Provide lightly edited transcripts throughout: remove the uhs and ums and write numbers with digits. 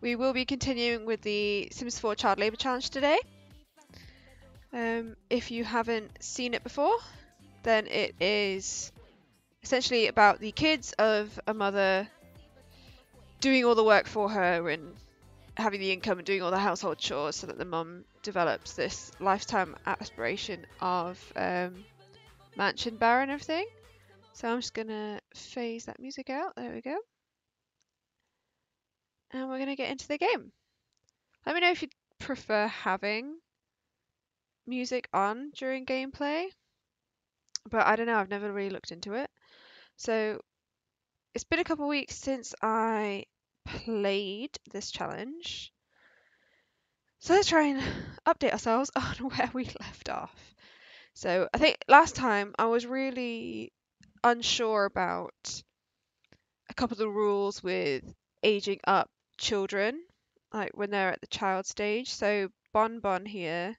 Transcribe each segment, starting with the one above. We will be continuing with the Sims 4 Child Labour Challenge today. If you haven't seen it before, then it is essentially about the kids of a mother doing all the work for her and having the income and doing all the household chores so that the mum develops this lifetime aspiration of mansion bar and everything. So I'm just going to phase that music out. There we go. And we're going to get into the game. Let me know if you prefer having music on during gameplay, but I don't know, I've never really looked into it. So it's been a couple of weeks since I played this challenge, so let's try and update ourselves on where we left off. So I think last time I was really unsure about a couple of the rules with aging up children, like when they're at the child stage. So Bonbon here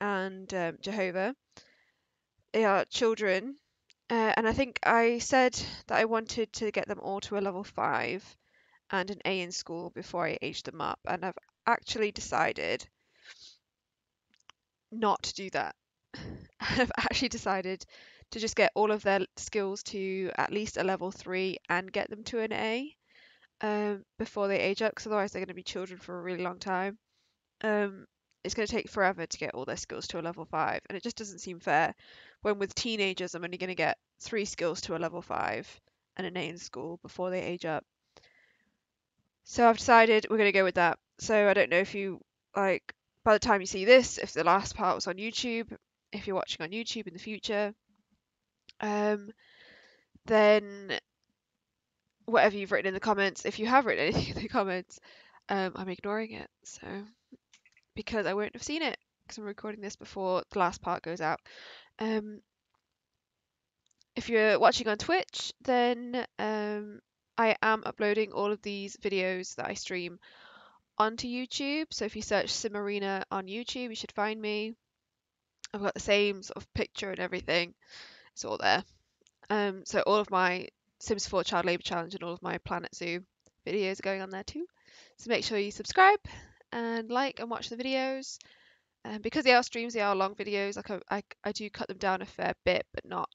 and Jehovah, they are children, and I think I said that I wanted to get them all to a level 5 and an A in school before I aged them up, and I've actually decided not to do that. I've actually decided to just get all of their skills to at least a level 3 and get them to an A before they age up, because otherwise they're going to be children for a really long time. It's going to take forever to get all their skills to a level 5, and it just doesn't seem fair when with teenagers I'm only going to get 3 skills to a level 5 and an A in school before they age up. So I've decided we're going to go with that. So I don't know if you, like, by the time you see this, if the last part was on YouTube, if you're watching on YouTube in the future, then whatever you've written in the comments, if you have written anything in the comments, I'm ignoring it, so, because I won't have seen it, because I'm recording this before the last part goes out. If you're watching on Twitch, then I am uploading all of these videos that I stream onto YouTube. So if you search Simmerena on YouTube, you should find me. I've got the same sort of picture and everything. It's all there. So all of my Sims 4 Child Labour Challenge and all of my Planet Zoo videos are going on there too. So make sure you subscribe and like and watch the videos. Because they are streams, they are long videos. Like I do cut them down a fair bit, but not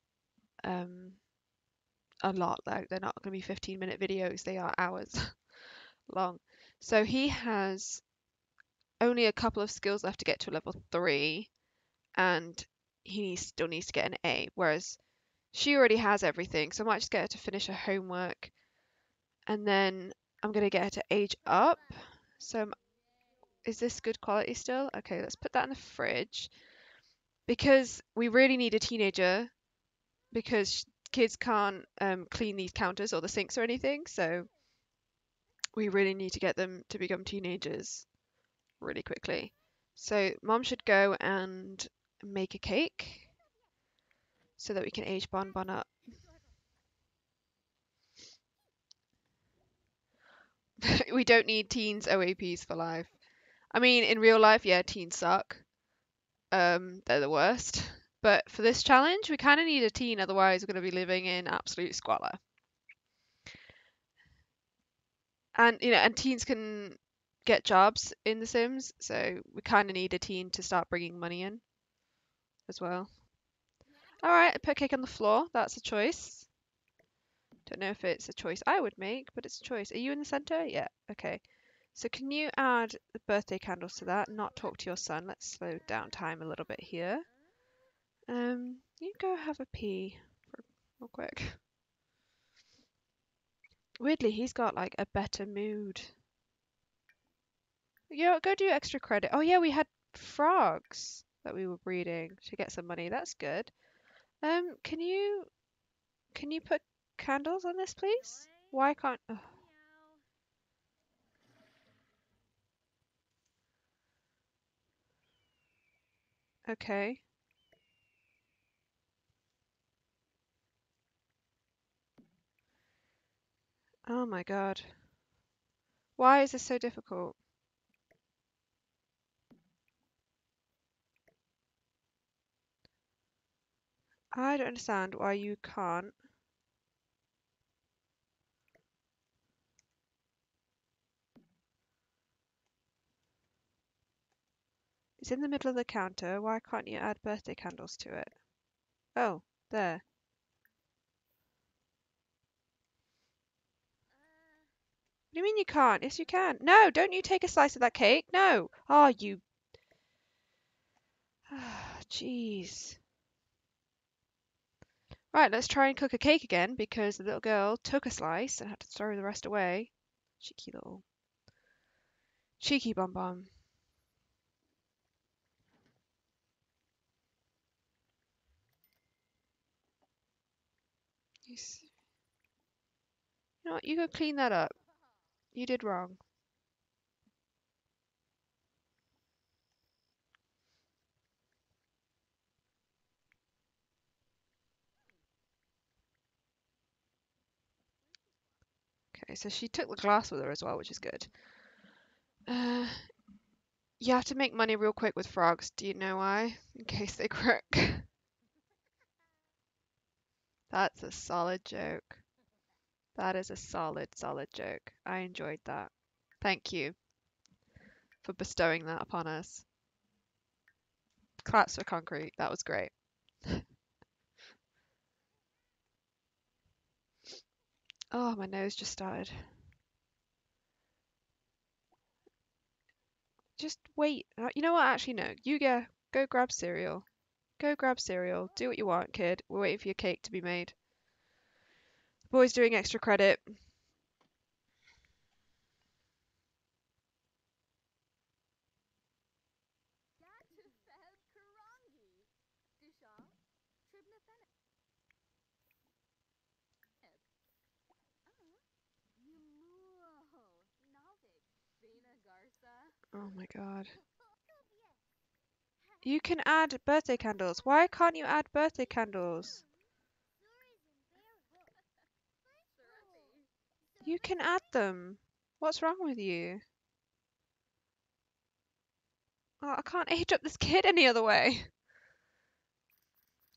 a lot. Like, they're not going to be 15-minute videos. They are hours long. So he has only a couple of skills left to get to a level 3, and he still needs to get an A, whereas she already has everything. So I might just get her to finish her homework, and then I'm going to get her to age up. So is this good quality still? Okay, let's put that in the fridge, because we really need a teenager, because kids can't clean these counters or the sinks or anything. So we really need to get them to become teenagers really quickly. So Mom should go and make a cake so that we can age Bonbon up. We don't need teens OAPs for life. I mean, in real life, yeah, teens suck. They're the worst. But for this challenge, we kind of need a teen, otherwise we're going to be living in absolute squalor. And, you know, and teens can get jobs in The Sims, so we kind of need a teen to start bringing money in as well. Alright, I put cake on the floor. That's a choice. Don't know if it's a choice I would make, but it's a choice. Are you in the centre? Yeah, okay. So can you add the birthday candles to that? Not talk to your son. Let's slow down time a little bit here. You go have a pee real quick. Weirdly, he's got like a better mood. Yeah, go do extra credit. Oh yeah, we had frogs that we were breeding to get some money. That's good. Can you put candles on this, please? Why can't? Ugh. Okay. Oh my god. Why is this so difficult? I don't understand why you can't. It's in the middle of the counter. Why can't you add birthday candles to it? Oh, there. What do you mean you can't? Yes, you can. No, don't you take a slice of that cake. No. Oh, you... Ah, jeez. Right, let's try and cook a cake again, because the little girl took a slice and had to throw the rest away. Cheeky little... Cheeky Bonbon. You know what? You go clean that up. You did wrong. Okay, so she took the glass with her as well, which is good. You have to make money real quick with frogs. Do you know why? In case they croak. That's a solid joke. That is a solid joke. I enjoyed that. Thank you for bestowing that upon us. Claps for concrete. That was great. Oh, my nose just started. Just wait. You know what? Actually, no. You go grab cereal. Go grab cereal. Do what you want, kid. We're waiting for your cake to be made. The boy's doing extra credit. Oh my god. You can add birthday candles. Why can't you add birthday candles? You can add them. What's wrong with you? Oh, I can't age up this kid any other way.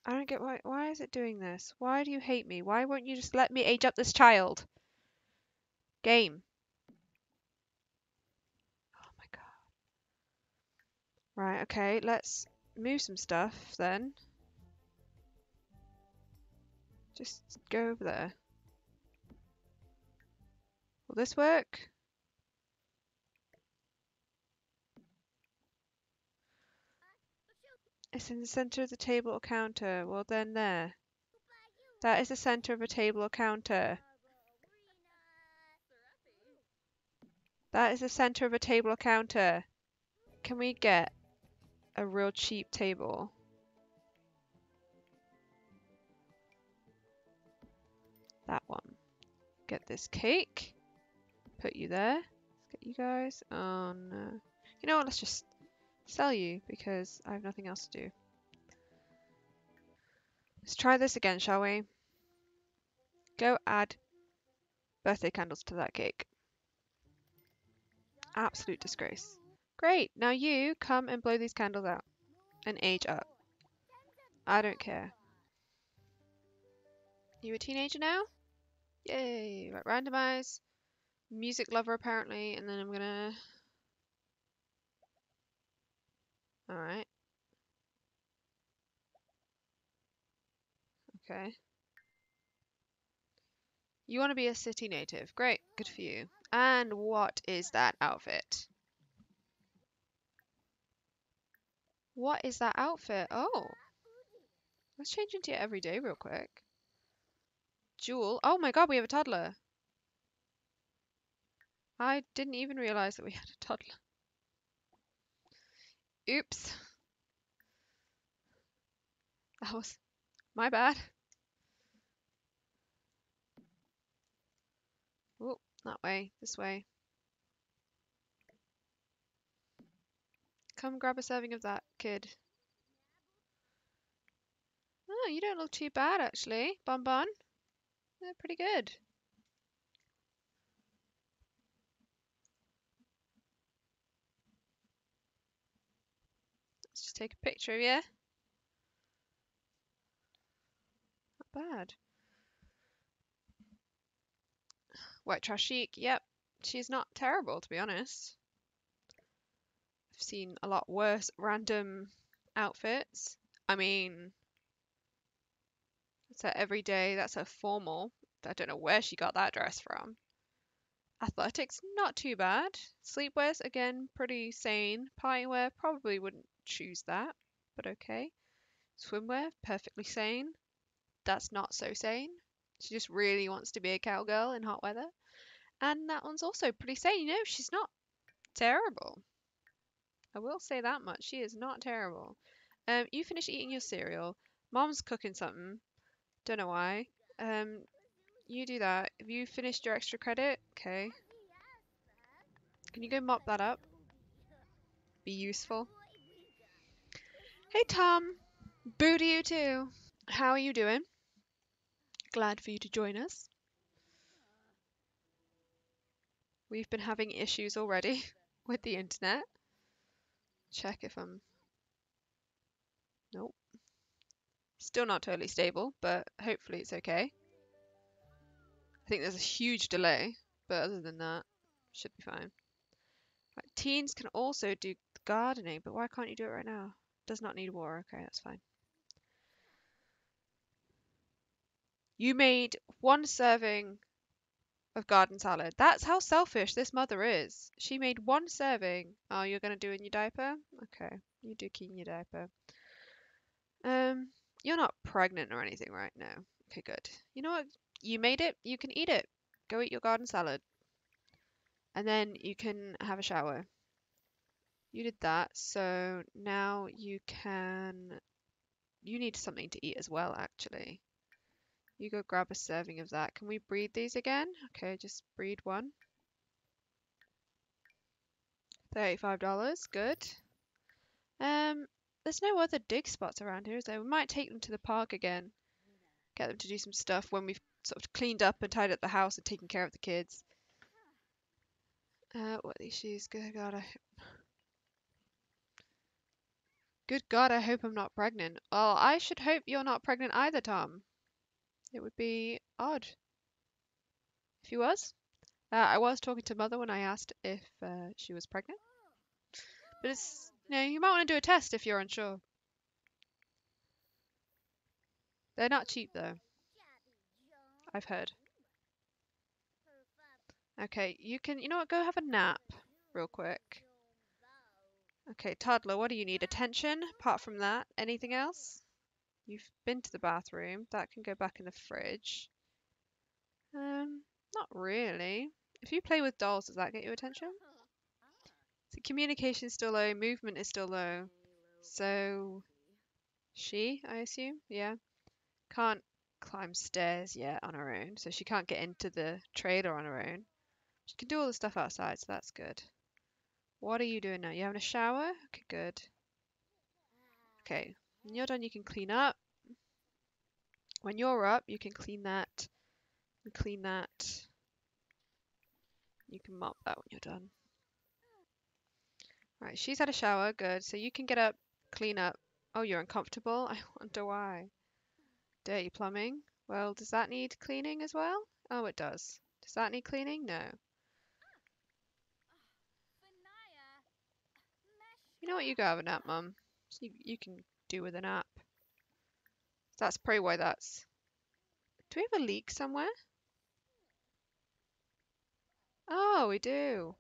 I don't get why is it doing this? Why do you hate me? Why won't you just let me age up this child? Game. Right, okay, let's move some stuff then. Just go over there. Will this work? It's in the center of the table or counter. Well, then there. That is the center of a table or counter. That is the center of a table or counter. Can we get a real cheap table? That one. Get this cake. Put you there. Let's get you guys on. You know what? Let's just sell you because I have nothing else to do. Let's try this again, shall we? Go add birthday candles to that cake. Absolute disgrace. Great, now you come and blow these candles out and age up. I don't care. You a teenager now? Yay, right, randomize. Music lover apparently, and then I'm gonna... Alright. Okay. You want to be a city native. Great, good for you. And what is that outfit? What is that outfit? Oh. Let's change into it every day real quick. Jewel. Oh my god, we have a toddler. I didn't even realise that we had a toddler. Oops. That was my bad. Oh, that way. This way. Come grab a serving of that, kid. Oh, you don't look too bad, actually, Bonbon. They're pretty good. Let's just take a picture of you. Not bad. White trash chic. Yep, she's not terrible, to be honest. I've seen a lot worse random outfits. I mean, it's her everyday, that's her formal. I don't know where she got that dress from. Athletics, not too bad. Sleepwear's, again, pretty sane. Partywear, probably wouldn't choose that, but okay. Swimwear, perfectly sane. That's not so sane. She just really wants to be a cowgirl in hot weather. And that one's also pretty sane. You know, she's not terrible. I will say that much. She is not terrible. You finish eating your cereal. Mom's cooking something. Don't know why. You do that. Have you finished your extra credit? Okay. Can you go mop that up? Be useful. Hey, Tom. Boo to you too. How are you doing? Glad for you to join us. We've been having issues already with the internet. Check if I'm... Nope. Still not totally stable, but hopefully it's okay. I think there's a huge delay, but other than that, should be fine. Right, teens can also do gardening, but why can't you do it right now? Does not need water. Okay, that's fine. You made one serving of garden salad. That's how selfish this mother is. She made one serving. Oh, you're going to do in your diaper? Okay, you do clean your diaper. You're not pregnant or anything right now. Okay, good. You know what? You made it. You can eat it. Go eat your garden salad. And then you can have a shower. You did that, so now you can... You need something to eat as well, actually. You go grab a serving of that. Can we breed these again? Okay, just breed one. $35, good. There's no other dig spots around here, is there? We might take them to the park again. Get them to do some stuff when we've sort of cleaned up and tied up the house and taken care of the kids. What are these shoes? Good God, I hope I'm not pregnant. Well, I should hope you're not pregnant either, Tom. It would be odd if he was. I was talking to Mother when I asked if she was pregnant. But it's, you know, you might want to do a test if you're unsure. They're not cheap though, I've heard. Okay, you can, you know what, go have a nap real quick. Okay, toddler, what do you need? Attention, apart from that, anything else? You've been to the bathroom. That can go back in the fridge. Not really. If you play with dolls, does that get your attention? So communication is still low. Movement is still low. So she, I assume, yeah, can't climb stairs yet on her own. So she can't get into the trailer on her own. She can do all the stuff outside, so that's good. What are you doing now? You having a shower? Okay, good. Okay. When you're done, you can clean up. When you're up, you can clean that. You clean that. You can mop that when you're done. Right, she's had a shower. Good. So you can get up, clean up. Oh, you're uncomfortable? I wonder why. Dirty plumbing. Well, does that need cleaning as well? Oh, it does. Does that need cleaning? No. You know what? You go have a nap, Mum. You can... do with an app. That's probably why that's... Do we have a leak somewhere? Oh, we do.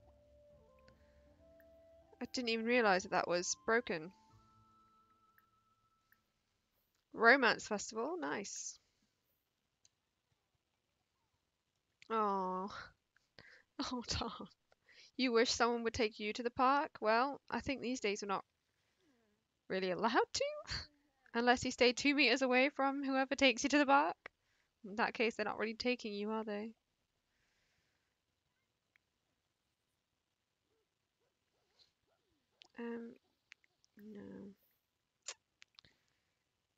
I didn't even realise that that was broken. Romance Festival, nice. Oh, oh, Tom. You wish someone would take you to the park? Well, I think these days we're not really allowed to, unless you stay 2 meters away from whoever takes you to the park. In that case, they're not really taking you, are they? No.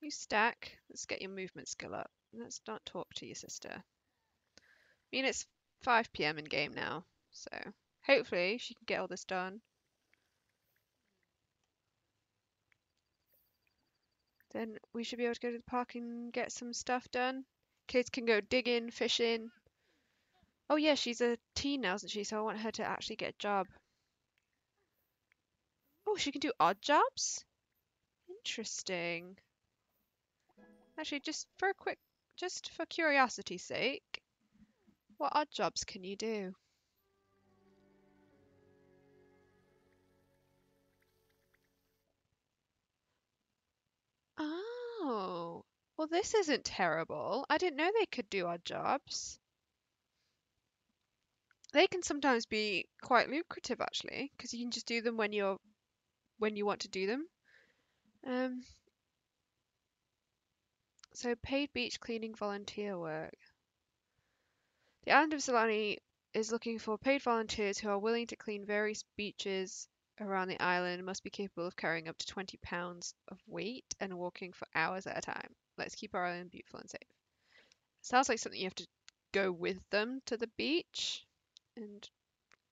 You stack. Let's get your movement skill up. Let's not talk to your sister. I mean, it's 5 PM in game now, so hopefully she can get all this done. Then we should be able to go to the park and get some stuff done. Kids can go digging, fishing. Oh yeah, she's a teen now, isn't she? So I want her to actually get a job. Oh, she can do odd jobs? Interesting. Actually, just for curiosity's sake, what odd jobs can you do? Oh, well, this isn't terrible. I didn't know they could do odd jobs. They can sometimes be quite lucrative, actually, because you can just do them when you want to do them. So paid beach cleaning volunteer work. The island of Sulani is looking for paid volunteers who are willing to clean various beaches around the island, must be capable of carrying up to 20 pounds of weight and walking for hours at a time. Let's keep our island beautiful and safe. Sounds like something you have to go with them to the beach and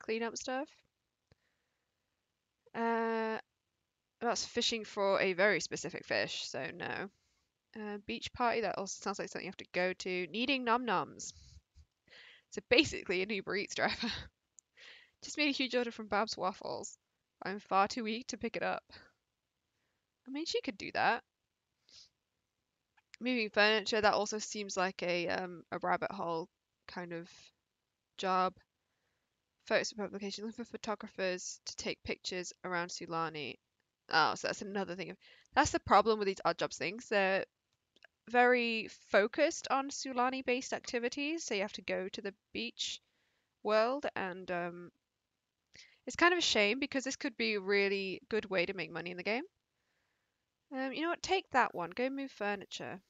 clean up stuff. That's fishing for a very specific fish, so no. Beach party, that also sounds like something you have to go to. Needing nom-noms. So basically an Uber Eats driver. Just made a huge order from Bob's Waffles. I'm far too weak to pick it up. I mean, she could do that. Moving furniture, that also seems like a rabbit hole kind of job. Photos for publication, looking for photographers to take pictures around Sulani. Oh, so that's another thing. That's the problem with these odd jobs things. They're very focused on Sulani-based activities, so you have to go to the beach world, and it's kind of a shame because this could be a really good way to make money in the game. You know what? Take that one. Go move furniture.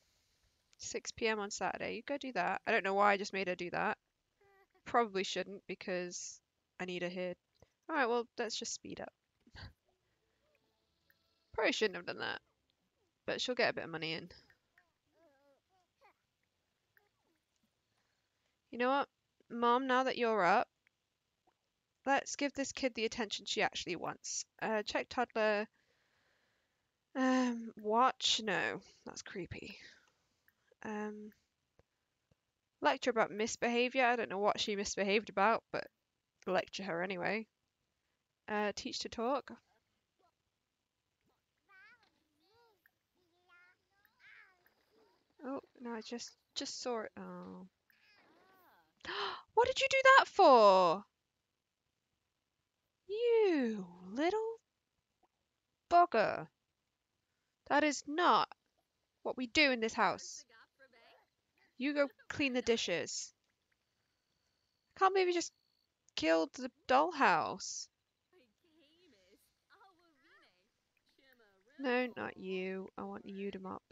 6 PM on Saturday. You go do that. I don't know why I just made her do that. Probably shouldn't because I need her here. Alright, well, let's just speed up. Probably shouldn't have done that. But she'll get a bit of money in. You know what? Mom, now that you're up, let's give this kid the attention she actually wants. Check toddler. Watch? No, that's creepy. Lecture about misbehaviour. I don't know what she misbehaved about, but lecture her anyway. Teach to talk. Oh, no, I just saw it. Oh. What did you do that for? You little bugger. That is not what we do in this house. You go clean the dishes. I can't believe you just killed the dollhouse. No, not you. I want you to mop.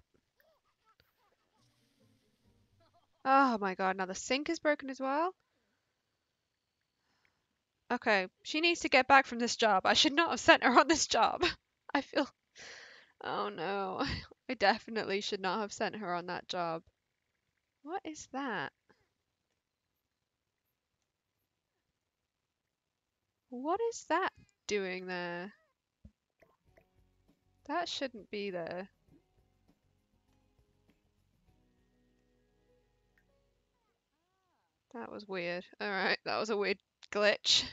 Oh my god, now the sink is broken as well. Okay, she needs to get back from this job. I should not have sent her on this job. I feel... Oh no, I definitely should not have sent her on that job. What is that? What is that doing there? That shouldn't be there. That was weird. Alright, that was a weird glitch.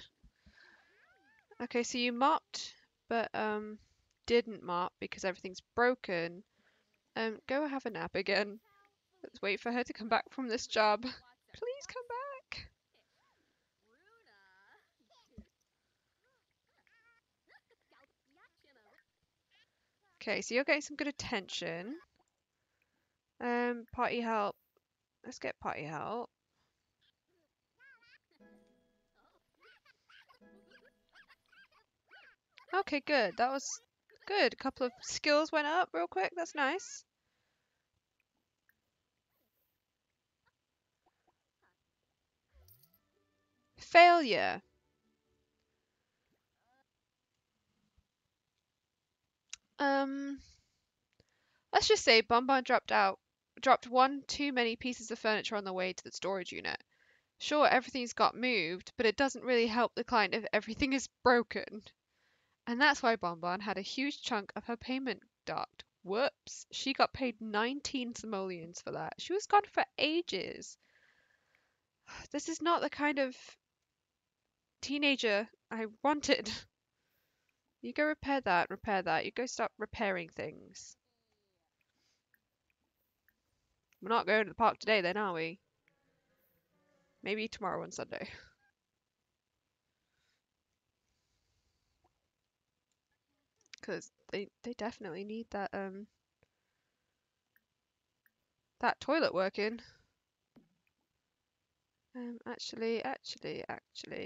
Okay, so you mopped, but didn't mop because everything's broken. Go have a nap again. Let's wait for her to come back from this job. Please come back. Okay, so you're getting some good attention. Party help. Let's get party help. Okay, good. That was good. A couple of skills went up real quick. That's nice. Failure. Let's just say Bonbon dropped one too many pieces of furniture on the way to the storage unit. Sure, everything's got moved, but it doesn't really help the client if everything is broken. And that's why Bonbon had a huge chunk of her payment docked. Whoops. She got paid 19 simoleons for that. She was gone for ages. This is not the kind of teenager I wanted. You go repair that, repair that. You go start repairing things. We're not going to the park today then, are we? Maybe tomorrow on Sunday. Because they definitely need that, that toilet working. Actually,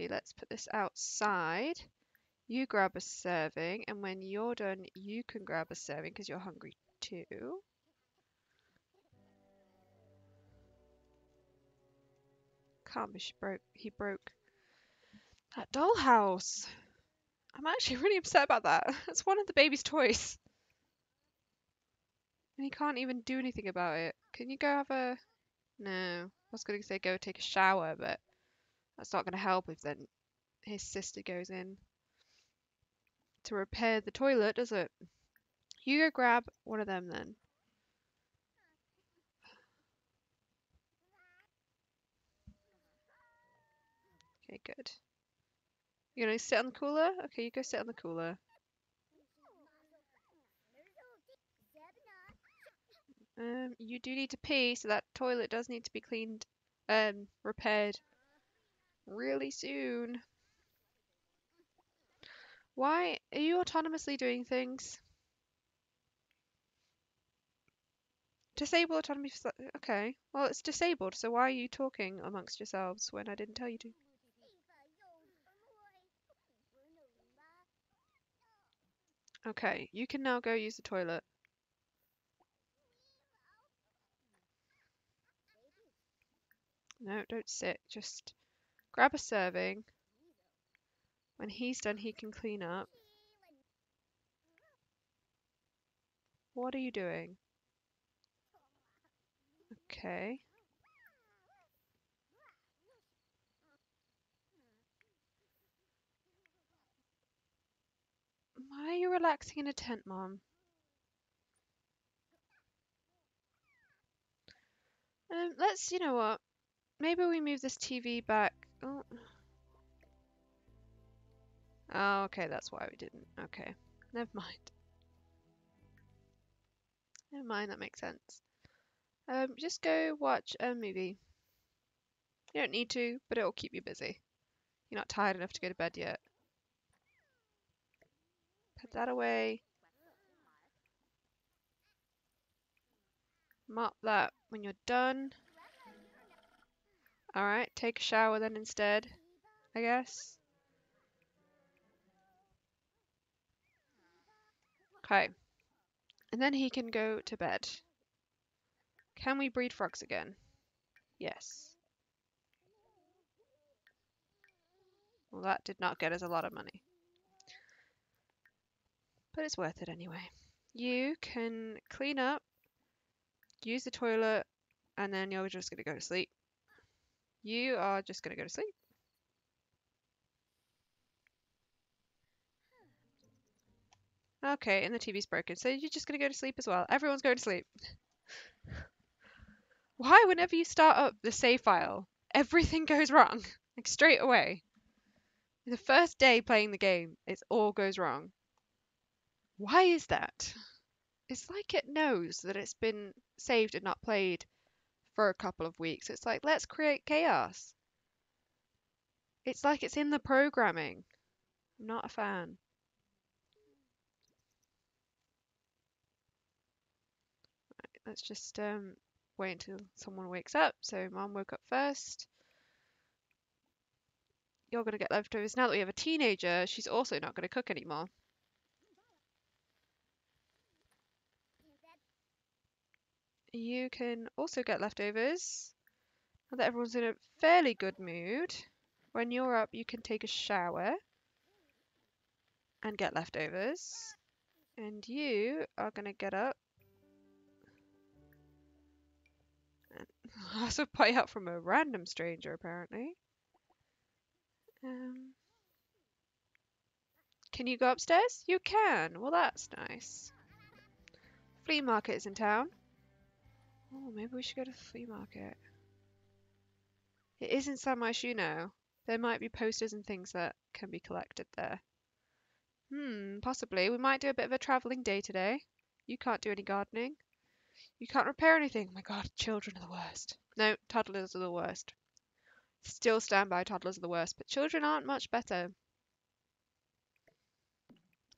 let's put this outside. You grab a serving, and when you're done, you can grab a serving because you're hungry too. Karmish broke. He broke that dollhouse. I'm actually really upset about that. That's one of the baby's toys, and he can't even do anything about it. Can you go have a? No, I was going to say go take a shower, but that's not going to help if then his sister goes in to repair the toilet, is it? You go grab one of them then. Okay, good. You're going to sit on the cooler? Okay, you go sit on the cooler. You do need to pee, so that toilet does need to be cleaned, repaired really soon. Why are you autonomously doing things? Disable autonomy. Okay, well, it's disabled, so why are you talking amongst yourselves when I didn't tell you to? Okay, you can now go use the toilet. No, don't sit. Just grab a serving. When he's done, he can clean up. What are you doing? Okay. Why are you relaxing in a tent, Mom? Let's, you know what? Maybe we move this TV back. Oh. Oh, okay, that's why we didn't. Okay, never mind. Never mind, that makes sense. Just go watch a movie. You don't need to, but it'll keep you busy. You're not tired enough to go to bed yet. Put that away. Mop that when you're done. Alright, take a shower then instead, I guess. Okay, and then he can go to bed. Can we breed frogs again? Yes. Well, that did not get us a lot of money. But it's worth it anyway. You can clean up, use the toilet, and then you're just going to go to sleep. You are just going to go to sleep. Okay, and the TV's broken, so you're just going to go to sleep as well. Everyone's going to sleep. Why, whenever you start up the save file, everything goes wrong? Like, straight away. The first day playing the game, it all goes wrong. Why is that? It's like it knows that it's been saved and not played for a couple of weeks. It's like, let's create chaos. It's like it's in the programming. I'm not a fan. Let's just wait until someone wakes up. So Mom woke up first. You're going to get leftovers. Now that we have a teenager, she's also not going to cook anymore. You can also get leftovers. Now that everyone's in a fairly good mood, when you're up, you can take a shower and get leftovers. And you are going to get up. That's a pie out from a random stranger, apparently. Can you go upstairs? You can. Well, that's nice. Flea market is in town. Oh, maybe we should go to the flea market. It is in San Myshuno. There might be posters and things that can be collected there. Possibly. We might do a bit of a travelling day today. You can't do any gardening. You can't repair anything. Oh my god, children are the worst. No, toddlers are the worst. Still stand by, toddlers are the worst, but children aren't much better.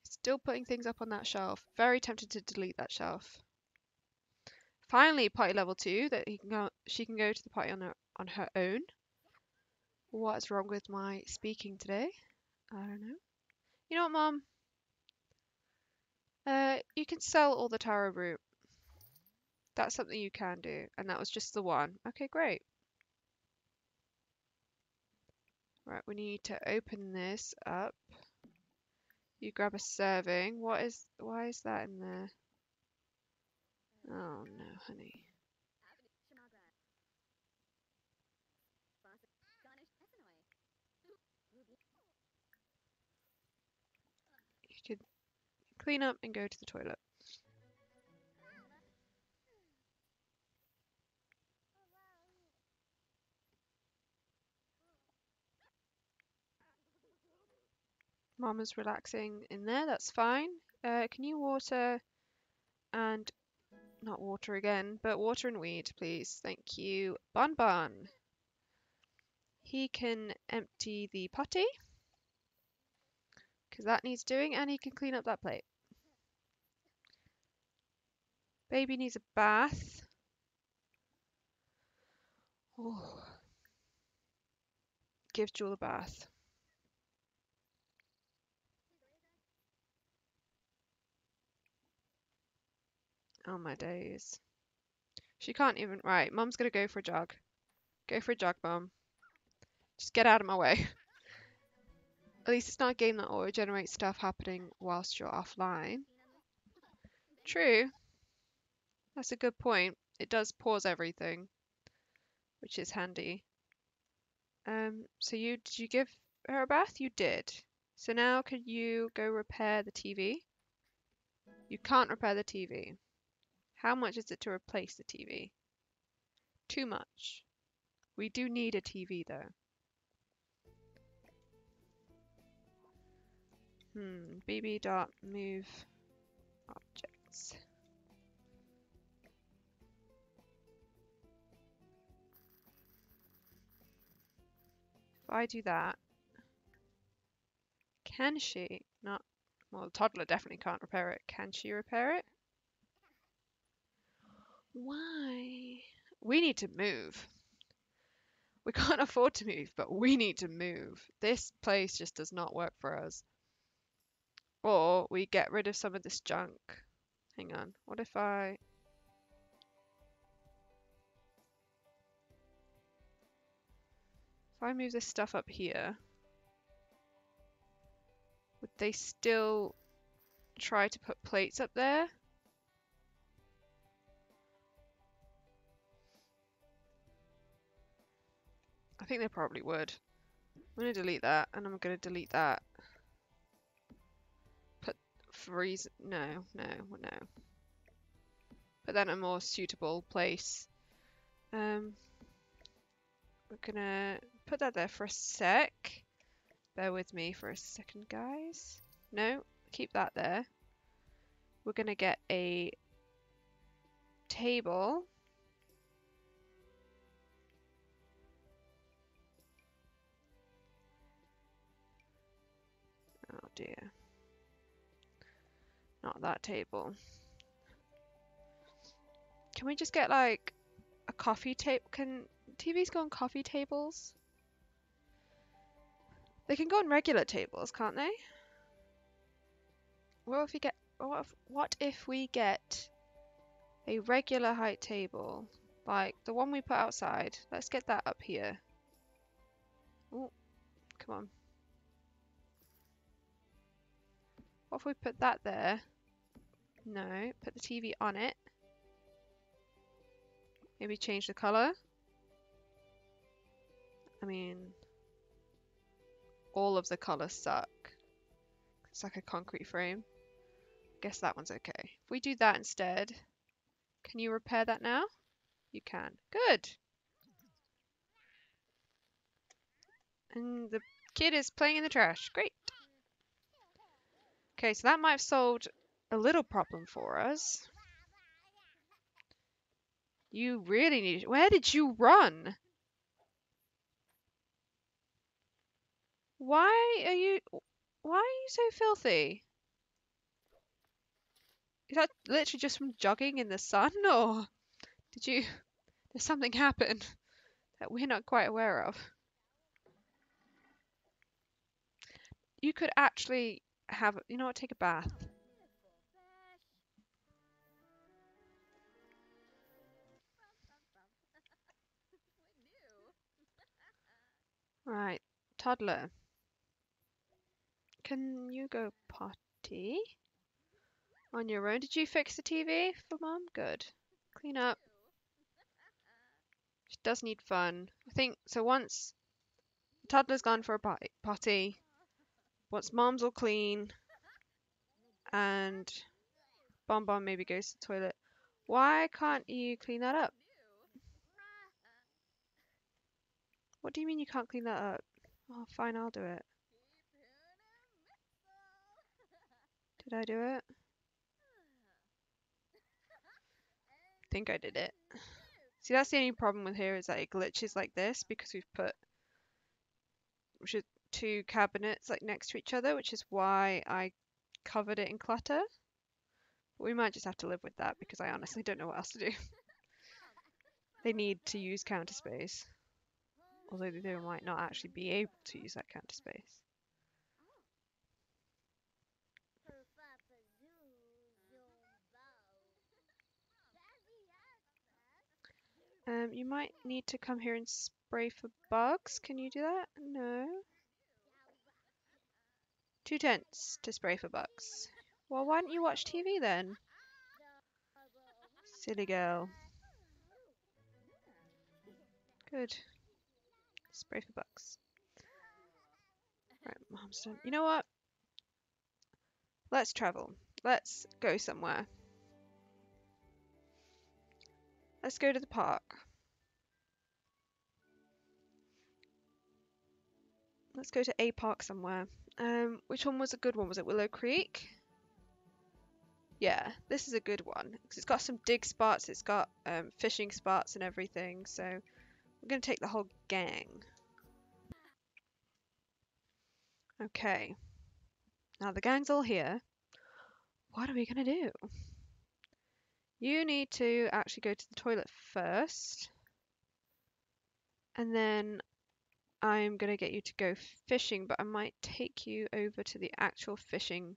Still putting things up on that shelf. Very tempted to delete that shelf. Finally, party level 2, that he can go, she can go to the party on her own. What's wrong with my speaking today? I don't know. You know what, Mum? You can sell all the tarot root. That's something you can do. And that was just the one. Okay, great. Right, we need to open this up. You grab a serving. Why is that in there? Oh no, honey. You could clean up and go to the toilet. Mama's relaxing in there, that's fine. Can you water and not water again, but water and weed, please? Thank you. Bonbon. He can empty the potty because that needs doing, and he can clean up that plate. Baby needs a bath. Oh. Give Jewel a bath. Oh my days. She can't even... Right, Mum's gonna go for a jog. Go for a jog, Mum. Just get out of my way. At least it's not a game that auto-generates stuff happening whilst you're offline. True. That's a good point. It does pause everything, which is handy. So did you give her a bath? You did. So now could you go repair the TV? You can't repair the TV. How much is it to replace the TV? Too much. We do need a TV though. BB dot move objects. If I do that, can she not? Well, the toddler definitely can't repair it. Can she repair it? Why? We need to move. We can't afford to move, but we need to move. This place just does not work for us. Or we get rid of some of this junk. Hang on. What if I... If I move this stuff up here, would they still try to put plates up there? I think they probably would. I'm going to delete that, and I'm going to delete that. Put freeze. No. Put that in a more suitable place. We're going to put that there for a sec. Bear with me for a second, guys. No, keep that there. We're going to get a table. Oh dear. Not that table. Can we just get like a coffee table? Can TVs go on coffee tables? They can go on regular tables, can't they? What if we get a regular height table like the one we put outside? Let's get that up here. Oh, come on. What if we put that there? No, put the TV on it. Maybe change the colour. I mean, all of the colours suck. It's like a concrete frame. I guess that one's okay. If we do that instead, can you repair that now? You can. Good. And the kid is playing in the trash. Great. Okay, so that might have solved a little problem for us. You really need... Where did you run? Why are you so filthy? Is that literally just from jogging in the sun, or did you... Did something happen that we're not quite aware of? You could actually have... You know what? Take a bath. Right. Toddler. Can you go potty? On your own. Did you fix the TV for Mom? Good. Clean up. She does need fun. I think... So once... Toddler's gone for a potty... Once Mom's all clean and Bonbon maybe goes to the toilet, why can't you clean that up? What do you mean you can't clean that up? Oh, fine, I'll do it. Did I do it? I think I did it. See, that's the only problem with here is that it glitches like this because we've put... two cabinets like next to each other, which is why I covered it in clutter. But we might just have to live with that because I honestly don't know what else to do. They need to use counter space, although they might not actually be able to use that counter space. You might need to come here and spray for bugs. Can you do that? No. Too tense to spray for bugs. Well, why don't you watch TV then? Silly girl. Good. Spray for bugs. Right, Mom's done. You know what? Let's travel. Let's go somewhere. Let's go to the park. Let's go to a park somewhere. Which one was a good one? Was it Willow Creek? Yeah, this is a good one. Because it's got some dig spots, it's got fishing spots and everything. So we're going to take the whole gang. Okay. Now the gang's all here. What are we going to do? You need to actually go to the toilet first. And then... I'm going to get you to go fishing, but I might take you over to the actual fishing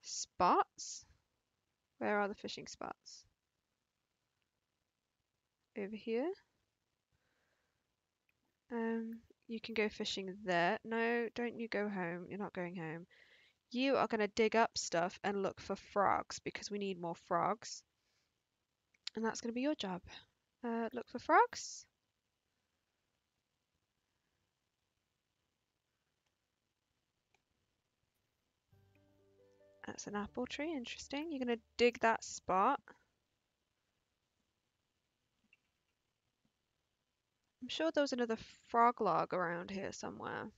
spots. Where are the fishing spots? Over here. You can go fishing there. No, don't you go home. You're not going home. You are going to dig up stuff and look for frogs because we need more frogs. And that's going to be your job. Look for frogs. That's an apple tree, interesting. You're going to dig that spot. I'm sure there was another frog log around here somewhere.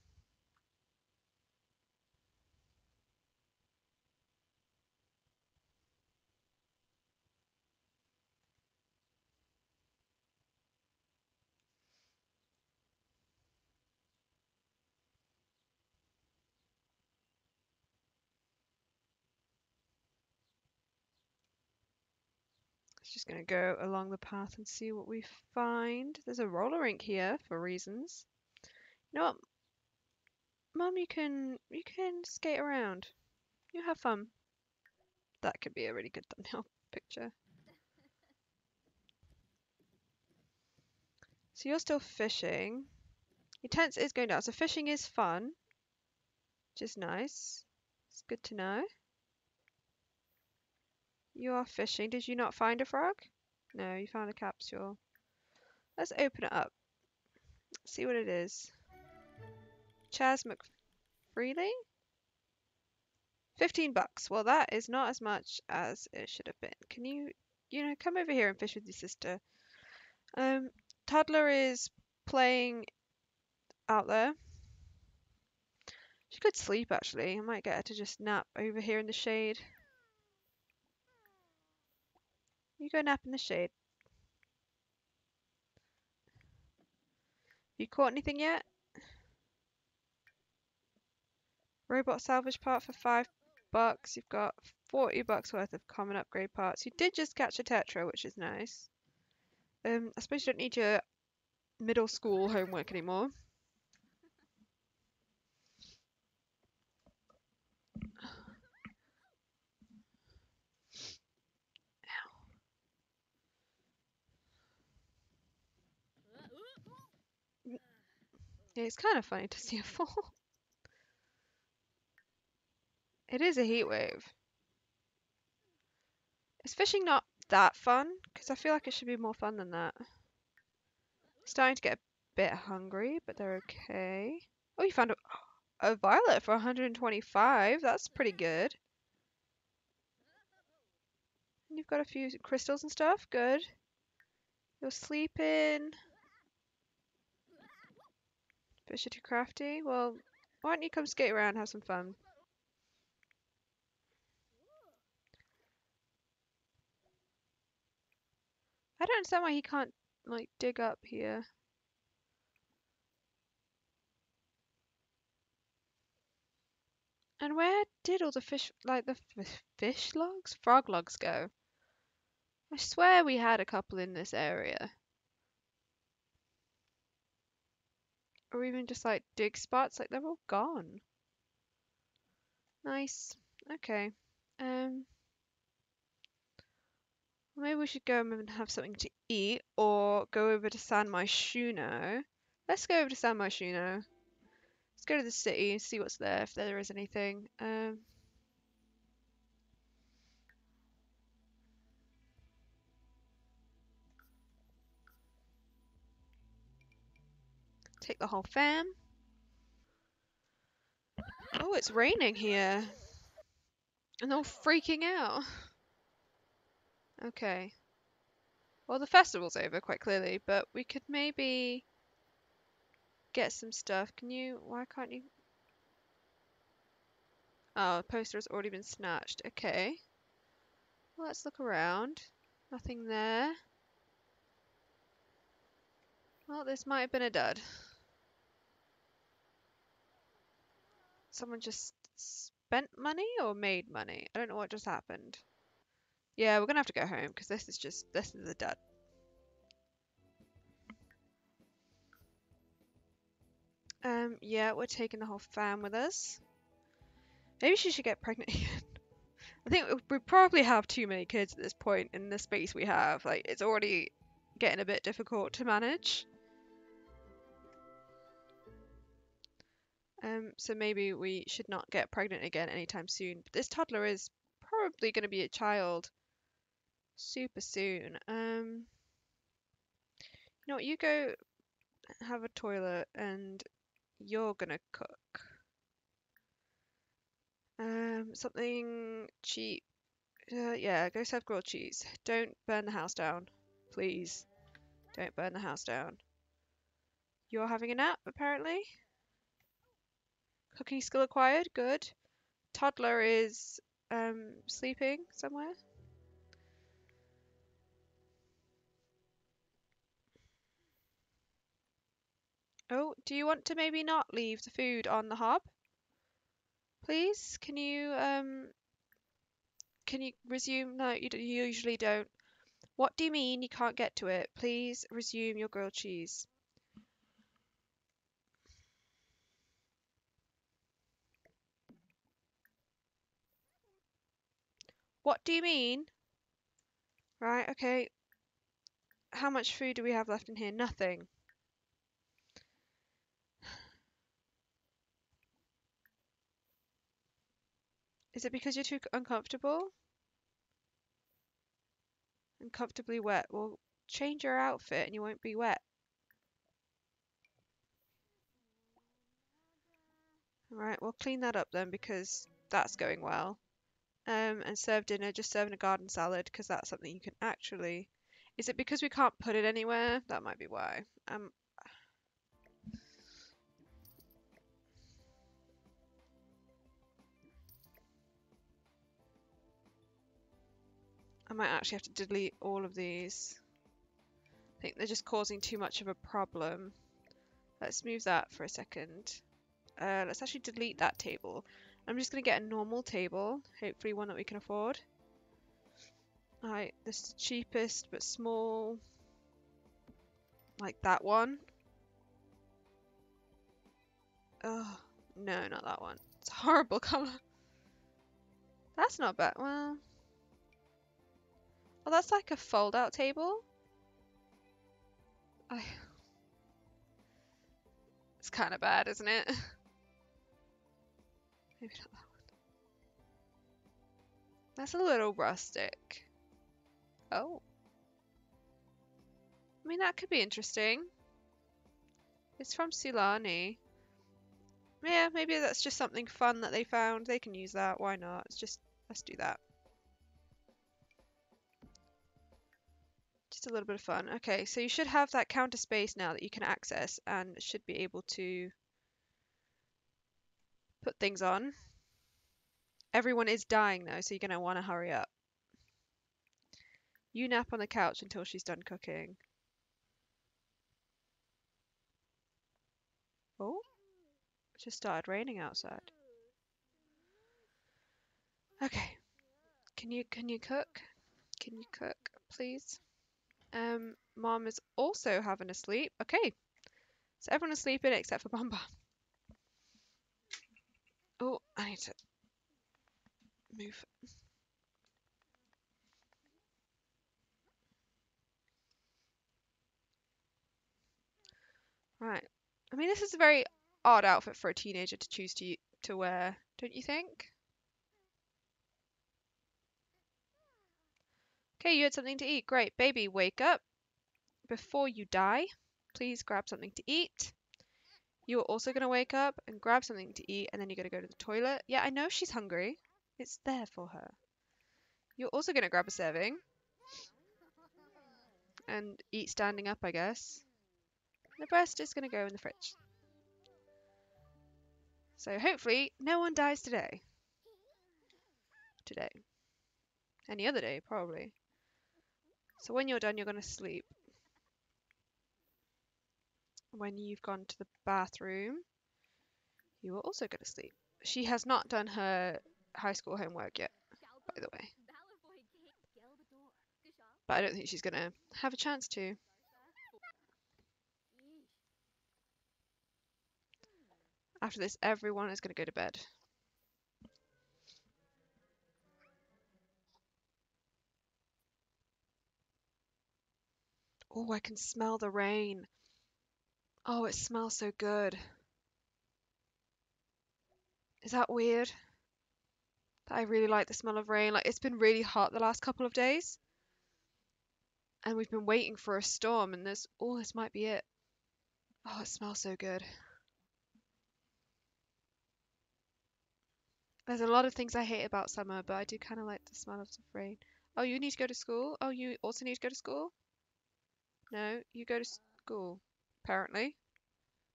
Just going to go along the path and see what we find. There's a roller rink here for reasons. You know what? Mum, you can skate around. You have fun. That could be a really good thumbnail picture. So you're still fishing. Your tense is going down. So fishing is fun, which is nice. It's good to know. You are fishing. Did you not find a frog? No, you found a capsule. Let's open it up. Let's see what it is. Chaz McFreely? $15. Well, that is not as much as it should have been. Can you come over here and fish with your sister? Toddler is playing out there. She could sleep, actually. I might get her to just nap over here in the shade. You go nap in the shade. You caught anything yet? Robot salvage part for $5. You've got $40 worth of common upgrade parts. You did just catch a tetra, which is nice. I suppose you don't need your middle school homework anymore. Yeah, it's kind of funny to see a fall. It is a heat wave. Is fishing not that fun? Because I feel like it should be more fun than that. I'm starting to get a bit hungry, but they're okay. Oh, you found a violet for 125. That's pretty good. And you've got a few crystals and stuff. Good. You're sleeping. Fish are too crafty? Well, why don't you come skate around and have some fun? I don't understand why he can't, like, dig up here. And where did all the fish, like, the fish logs? Frog logs go? I swear we had a couple in this area. Or even just like dig spots, like they're all gone. Nice. Okay. Maybe we should go and have something to eat, or go over to San Myshuno. Let's go over to San Myshuno. Let's go to the city and see what's there, if there is anything. Take the whole fam. Oh, it's raining here. And they're all freaking out. Okay. Well, the festival's over quite clearly, but we could maybe get some stuff. Can you... Why can't you... Oh, the poster has already been snatched. Okay. Well, let's look around. Nothing there. Well, this might have been a dud. Someone just spent money or made money? I don't know what just happened. Yeah, we're gonna have to go home because this is a dud. Yeah, we're taking the whole fam with us. Maybe she should get pregnant again. I think we probably have too many kids at this point in the space we have. Like, it's already getting a bit difficult to manage. So maybe we should not get pregnant again anytime soon. But this toddler is probably going to be a child super soon. You know what, you go have a toilet and you're going to cook. Something cheap. Yeah, go serve grilled cheese. Don't burn the house down. Please. Don't burn the house down. You're having a nap, apparently. Cooking skill acquired, good. Toddler is sleeping somewhere. Oh, do you want to maybe not leave the food on the hob? Please, can you resume? No, you usually don't. What do you mean you can't get to it? Please resume your grilled cheese. What do you mean? Right, okay. How much food do we have left in here? Nothing. Is it because you're too uncomfortable? And comfortably wet. Well, change your outfit and you won't be wet. Alright, we'll clean that up then because that's going well. And serve dinner, just serving a garden salad because that's something you can actually... Is it because we can't put it anywhere? That might be why. I might actually have to delete all of these. I think they're just causing too much of a problem. Let's move that for a second. Let's actually delete that table. I'm just going to get a normal table, hopefully one that we can afford. Alright, this is the cheapest but small. Like that one. Oh, no, not that one. It's a horrible colour. That's not bad. Well, oh, that's like a fold-out table. It's kind of bad, isn't it? Maybe not that one. That's a little rustic. Oh. I mean, that could be interesting. It's from Sulani. Yeah, maybe that's just something fun that they found. They can use that. Why not? It's just, let's do that. Just a little bit of fun. Okay, so you should have that counter space now that you can access and should be able to put things on. Everyone is dying though, so you're going to want to hurry up. You nap on the couch until she's done cooking. Oh, it just started raining outside. Okay, can you cook? Can you cook, please? Mom is also having a sleep. Okay, so everyone is sleeping except for Bonbon. Oh, I need to move. Right. I mean, this is a very odd outfit for a teenager to choose to wear, don't you think? Okay, you had something to eat. Great. Baby, wake up. Before you die, please grab something to eat. You are also going to wake up and grab something to eat, and then you're going to go to the toilet. Yeah, I know she's hungry. It's there for her. You're also going to grab a serving and eat standing up, I guess. The breast is going to go in the fridge. So hopefully no one dies today. Any other day, probably. So when you're done, you're going to sleep. When you've gone to the bathroom, you are also going to sleep. She has not done her high school homework yet, by the way. But I don't think she's going to have a chance to. After this, everyone is going to go to bed. Oh, I can smell the rain. Oh, it smells so good. Is that weird? That I really like the smell of rain. Like, it's been really hot the last couple of days. And we've been waiting for a storm, and there's, oh, this might be it. Oh, it smells so good. There's a lot of things I hate about summer, but I do kind of like the smell of the rain. Oh, you need to go to school? Oh, you also need to go to school? No, you go to school, apparently.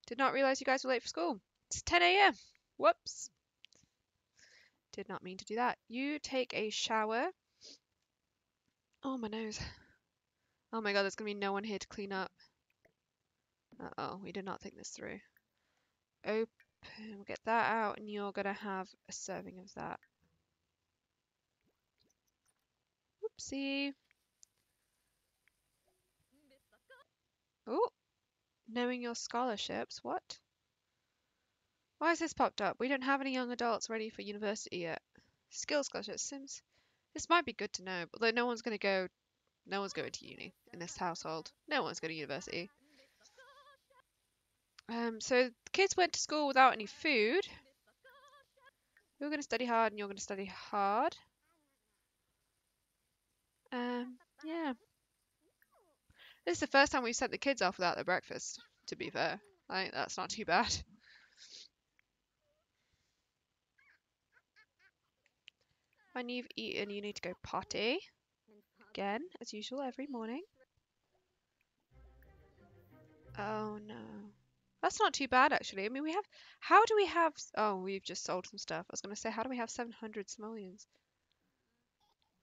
Did not realize you guys were late for school. It's 10 AM. Whoops. Did not mean to do that. You take a shower. Oh, my nose. Oh my god, there's going to be no one here to clean up. Uh-oh, we did not think this through. Open. We'll get that out, and you're going to have a serving of that. Whoopsie. Oh, knowing your scholarships. What? Why has this popped up? We don't have any young adults ready for university yet. Skill scholarships, Sims. This might be good to know, although no one's going to go... No one's going to uni in this household. No one's going to university. So the kids went to school without any food. You're going to study hard, and you're going to study hard. Yeah. This is the first time we've sent the kids off without their breakfast, to be fair. I think that's not too bad. When you've eaten, you need to go potty. Again, as usual, every morning. Oh, no. That's not too bad, actually. I mean, we have... How do we have... Oh, we've just sold some stuff. I was going to say, how do we have 700 simoleons?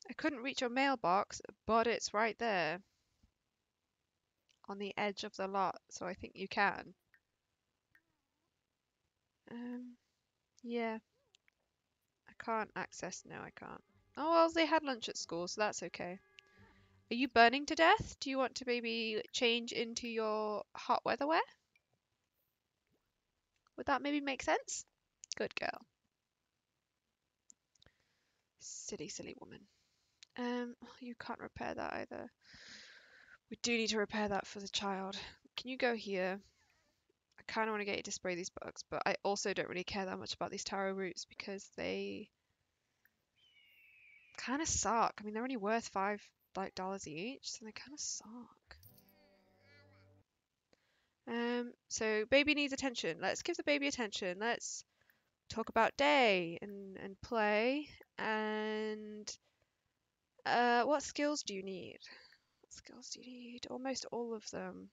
I couldn't reach your mailbox, but it's right there. On the edge of the lot, so I think you can. Yeah. I can't access. No, I can't. Oh, well, they had lunch at school, so that's okay. Are you burning to death? Do you want to maybe change into your hot weather wear? Would that maybe make sense? Good girl. Silly, silly woman. You can't repair that either. We do need to repair that for the child. Can you go here? I kind of want to get you to spray these bugs, but I also don't really care that much about these taro roots because they kind of suck. I mean, they're only worth $5 each, so they kind of suck. So baby needs attention. Let's give the baby attention. Let's talk about day and play and what skills do you need? Skills do you need? Almost all of them.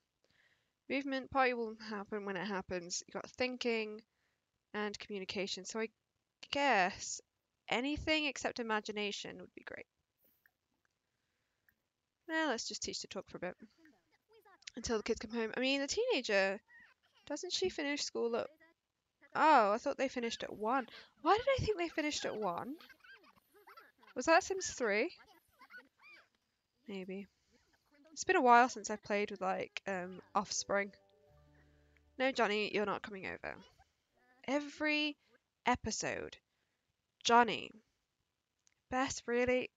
Movement party will happen when it happens. You got thinking and communication. So I guess anything except imagination would be great. Now let's just teach to talk for a bit until the kids come home. I mean, the teenager, doesn't she finish school at... Oh, I thought they finished at 1. Why did I think they finished at 1? Was that Sims 3? Maybe. It's been a while since I've played with, like, Offspring. No, Johnny, you're not coming over. Every episode. Johnny. Best, really?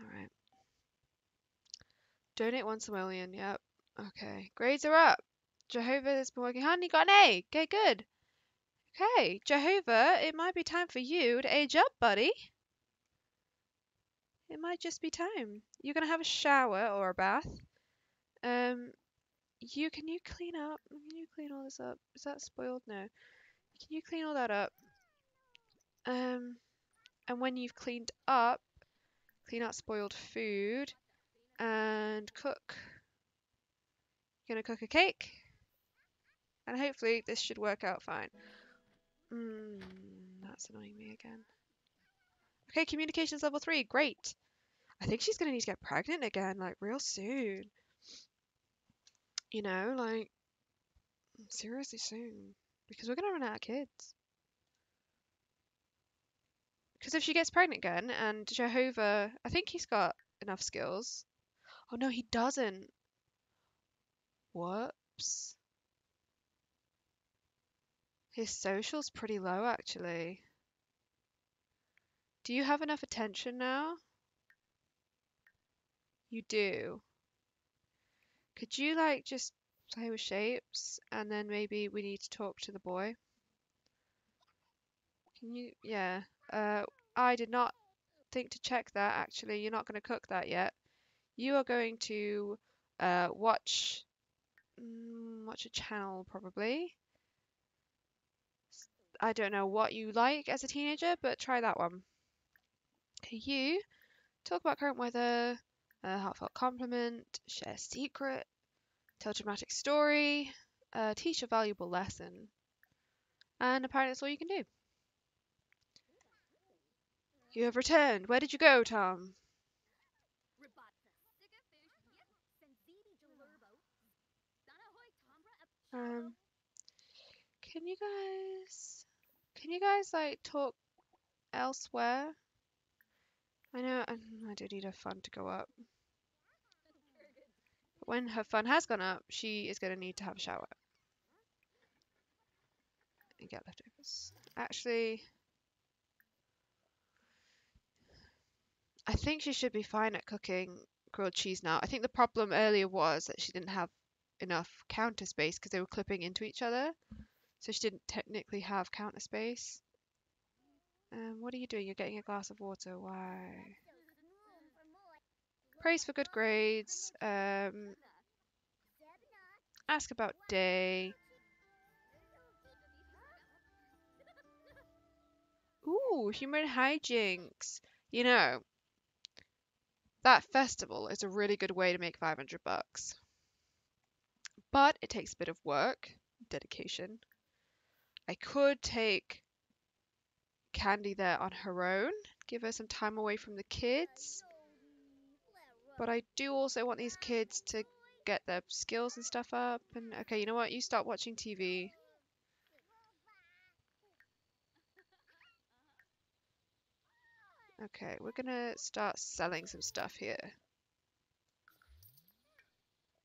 Alright. Donate 1 simoleon, yep. Okay. Grades are up. Jehovah has been working hard and he got an A. Okay, good. Okay, Jehovah, it might be time for you to age up, buddy. It might just be time. You're going to have a shower or a bath. Can you clean up? Can you clean all this up? Is that spoiled? No. Can you clean all that up? And when you've cleaned up, clean out spoiled food and cook. You're going to cook a cake. And hopefully this should work out fine. That's annoying me again. Okay, communications level 3. Great. I think she's going to need to get pregnant again, like, real soon. You know, like, seriously soon. Because we're going to run out of kids. Because if she gets pregnant again, and Jehovah, I think he's got enough skills. Oh, no, he doesn't. Whoops. His social's pretty low, actually. Do you have enough attention now? You do. Could you, like, just play with shapes? And then maybe we need to talk to the boy. Can you... Yeah. I did not think to check that, actually. You're not going to cook that yet. You are going to watch a channel, probably. I don't know what you like as a teenager, but try that one. Okay, you talk about current weather, heartfelt compliment, share secret, tell dramatic story, teach a valuable lesson, and apparently that's all you can do. You have returned. Where did you go, Tom? Can you guys like talk elsewhere? I know, I do need her fun to go up. But when her fun has gone up, she is going to need to have a shower. And get leftovers. Actually, I think she should be fine at cooking grilled cheese now. I think the problem earlier was that she didn't have enough counter space because they were clipping into each other. So she didn't technically have counter space. What are you doing? You're getting a glass of water. Why? Praise for good grades. Ask about day. Ooh, human hijinks. You know, that festival is a really good way to make 500 bucks. But it takes a bit of work, dedication. I could take Candy there on her own, give her some time away from the kids. But I do also want these kids to get their skills and stuff up. And okay, you know what? You start watching TV. Okay, we're gonna start selling some stuff here.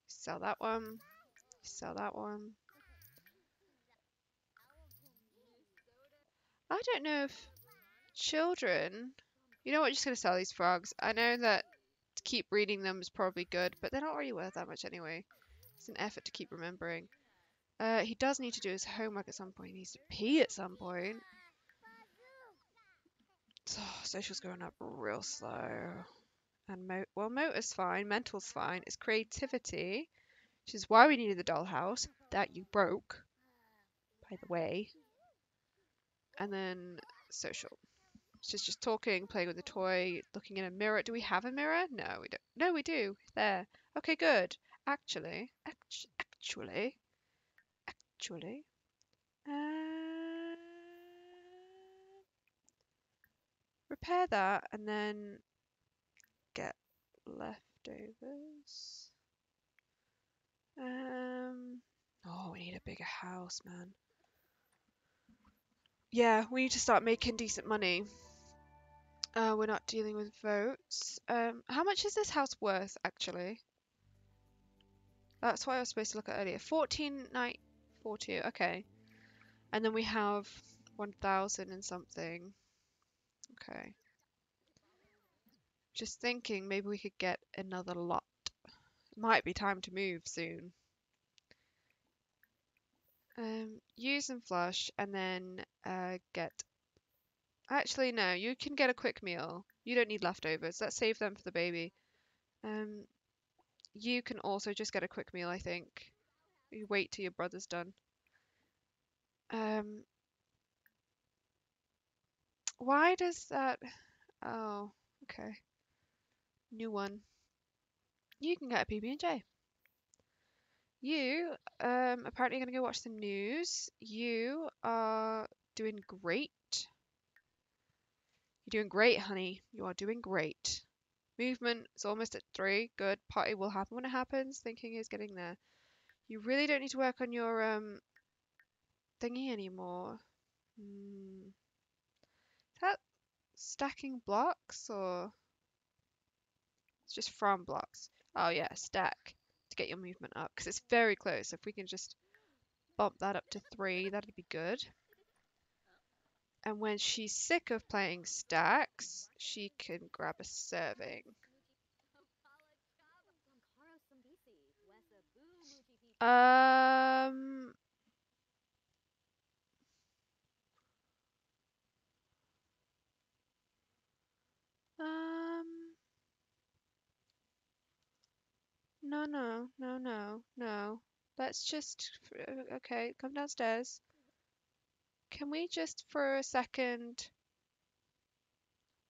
Sell that one. Sell that one. I don't know if children... You know what? I'm just gonna sell these frogs. I know that to keep breeding them is probably good, but they're not really worth that much anyway. It's an effort to keep remembering. He does need to do his homework at some point. He needs to pee at some point. Oh, social's going up real slow. And well, motor's fine, mental's fine. It's creativity, which is why we needed the dollhouse that you broke, by the way. And then social. She's just talking, playing with a toy, looking in a mirror. Do we have a mirror? No, we don't. No, we do. There. Okay, good. Actually. Repair that and then get leftovers. Oh, we need a bigger house, man. Yeah, we need to start making decent money. We're not dealing with votes. How much is this house worth, actually? That's what I was supposed to look at earlier. 14,940. Okay. And then we have 1,000 and something. Okay. Just thinking maybe we could get another lot. Might be time to move soon. Use and flush and then get... Actually, no. You can get a quick meal. You don't need leftovers. Let's save them for the baby. You can also just get a quick meal, I think. You wait till your brother's done. Why does that... Oh, okay. New one. You can get a PB&J. You, apparently going to go watch the news. You are doing great. You're doing great, honey. You are doing great. Movement is almost at 3. Good. Party will happen when it happens. Thinking is getting there. You really don't need to work on your, thingy anymore. Is that stacking blocks or it's just from blocks? Oh yeah, stack to get your movement up because it's very close. If we can just bump that up to 3, that'd be good. And when she's sick of playing stacks, she can grab a serving. No. Let's just... Okay, come downstairs. Can we just for a second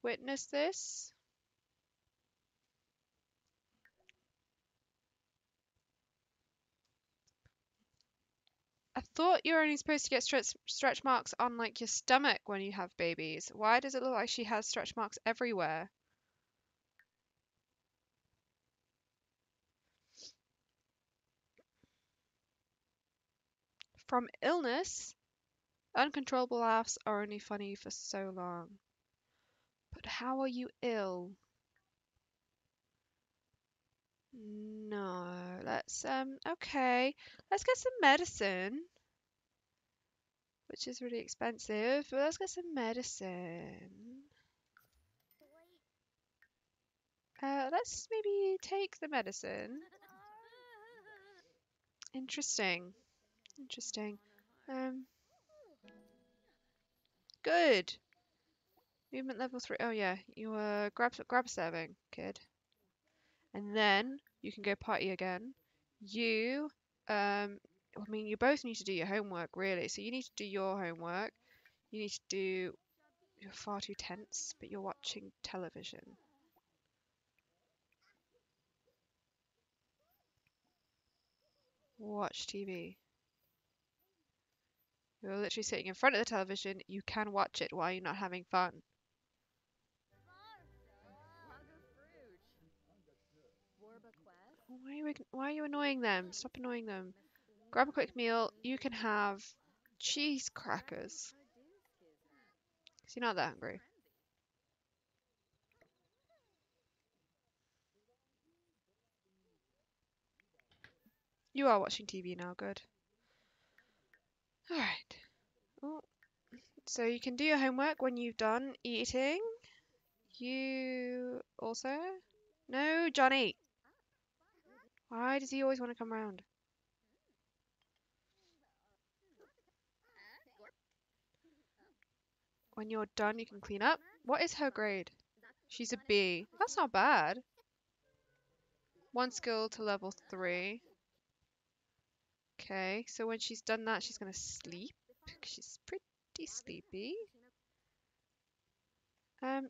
witness this? I thought you were only supposed to get stretch marks on, like, your stomach when you have babies. Why does it look like she has stretch marks everywhere? From illness, uncontrollable laughs are only funny for so long. But how are you ill? No, let's, okay, let's get some medicine, which is really expensive, but let's get some medicine. Let's maybe take the medicine. Interesting. Good. Movement level 3. Oh yeah, you grab a serving, kid. And then you can go party again. You, I mean, you both need to do your homework, really. So you need to do your homework. You need to do... You're far too tense, but you're watching television. Watch TV. You're literally sitting in front of the television. You can watch it. Why are you not having fun? Why are you annoying them? Stop annoying them. Grab a quick meal. You can have cheese crackers. Because you're not that hungry. You are watching TV now, good. Alright. Oh. So you can do your homework when you've done eating. You also? No, Johnny! Why does he always want to come round? When you're done, you can clean up. What is her grade? She's a B. That's not bad. One skill to level 3. Okay, so when she's done that, she's going to sleep. She's pretty sleepy.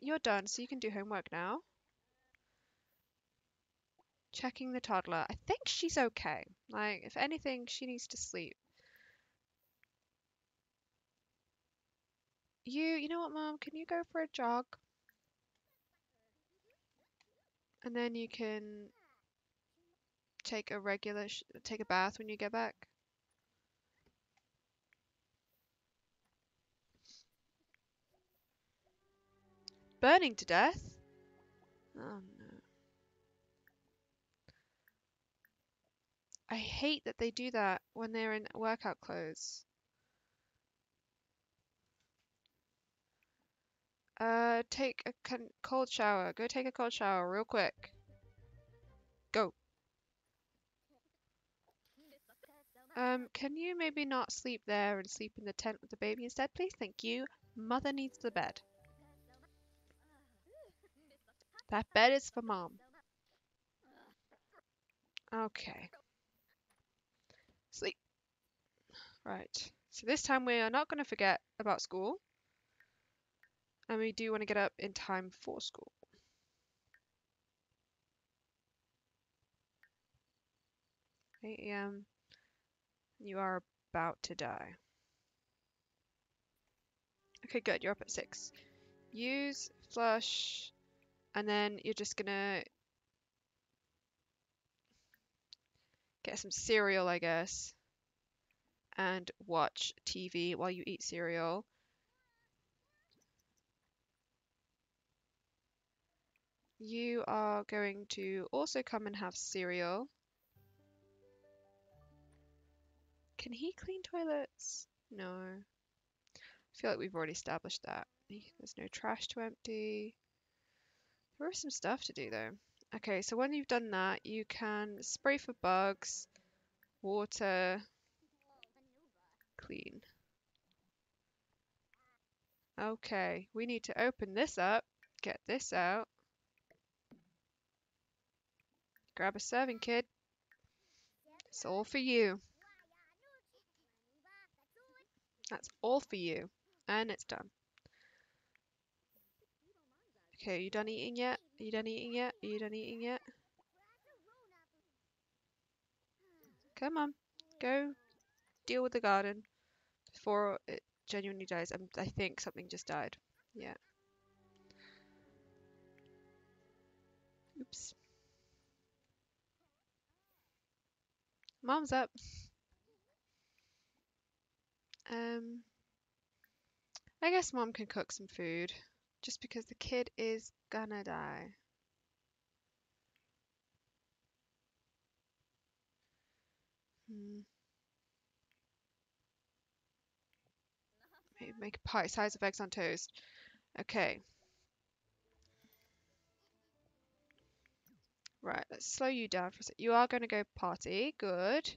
You're done, so you can do homework now. Checking the toddler. I think she's okay. Like, if anything, she needs to sleep. You know what, Mom? Can you go for a jog? And then you can take a regular, take a bath when you get back. Burning to death? Oh, no. I hate that they do that when they're in workout clothes. Take a cold shower. Go take a cold shower real quick. Go. Can you maybe not sleep there and sleep in the tent with the baby instead, please? Thank you. Mother needs the bed. That bed is for Mom. Okay. Sleep. Right, so this time we are not going to forget about school, and we do want to get up in time for school. A.M. You are about to die. Okay, good, you're up at 6. Use, flush, and then you're just gonna get some cereal, I guess, and watch TV while you eat cereal. You are going to also come and have cereal. Can he clean toilets? No. I feel like we've already established that. There's no trash to empty. There is some stuff to do, though. Okay, so when you've done that, you can spray for bugs, water, clean. Okay, we need to open this up, get this out. Grab a serving, kid. It's all for you. That's all for you. And it's done. Okay, are you done eating yet? Are you done eating yet? Are you done eating yet? Come on. Go deal with the garden before it genuinely dies. I think something just died. Yeah. Oops. Mom's up. I guess Mom can cook some food. Just because the kid is gonna die. Maybe make a pie size of eggs on toast. Okay. Right, let's slow you down for a sec. You are gonna go party. Good.